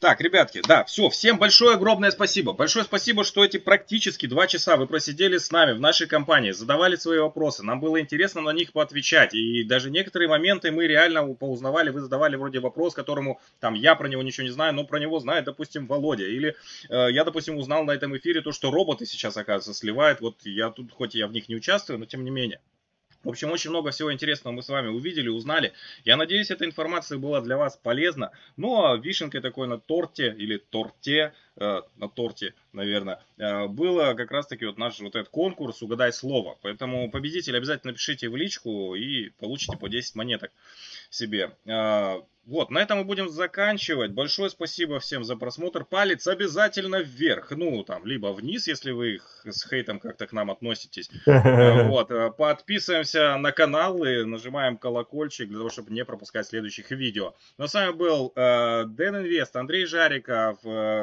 Так, ребятки, да, все, всем большое огромное спасибо. Большое спасибо, что эти практически 2 часа вы просидели с нами в нашей компании, задавали свои вопросы, нам было интересно на них поотвечать, и даже некоторые моменты мы реально поузнавали, вы задавали вроде вопрос, которому, там, я про него ничего не знаю, но про него знает, допустим, Володя, или я, допустим, узнал на этом эфире то, что роботы сейчас, оказывается, сливают, вот я тут, хоть я в них не участвую, но тем не менее. В общем, очень много всего интересного мы с вами увидели, узнали. Я надеюсь, эта информация была для вас полезна. Ну, а вишенкой такой на торте, или торте, на торте, наверное, было как раз-таки вот наш вот этот конкурс «Угадай слово». Поэтому победитель обязательно пишите в личку и получите по 10 монеток себе. Вот, на этом мы будем заканчивать. Большое спасибо всем за просмотр. Палец обязательно вверх. Ну, там, либо вниз, если вы с хейтом как-то к нам относитесь. Вот, подписываемся на канал и нажимаем колокольчик, для того, чтобы не пропускать следующих видео. Но с вами был Дэн Инвест, Андрей Жариков,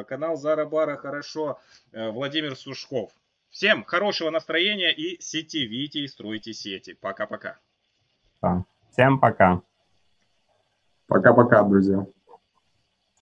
канал Зарабара Хорошо, Владимир Сушков. Всем хорошего настроения и сетевите и стройте сети. Пока-пока. Всем пока. Пока-пока, друзья.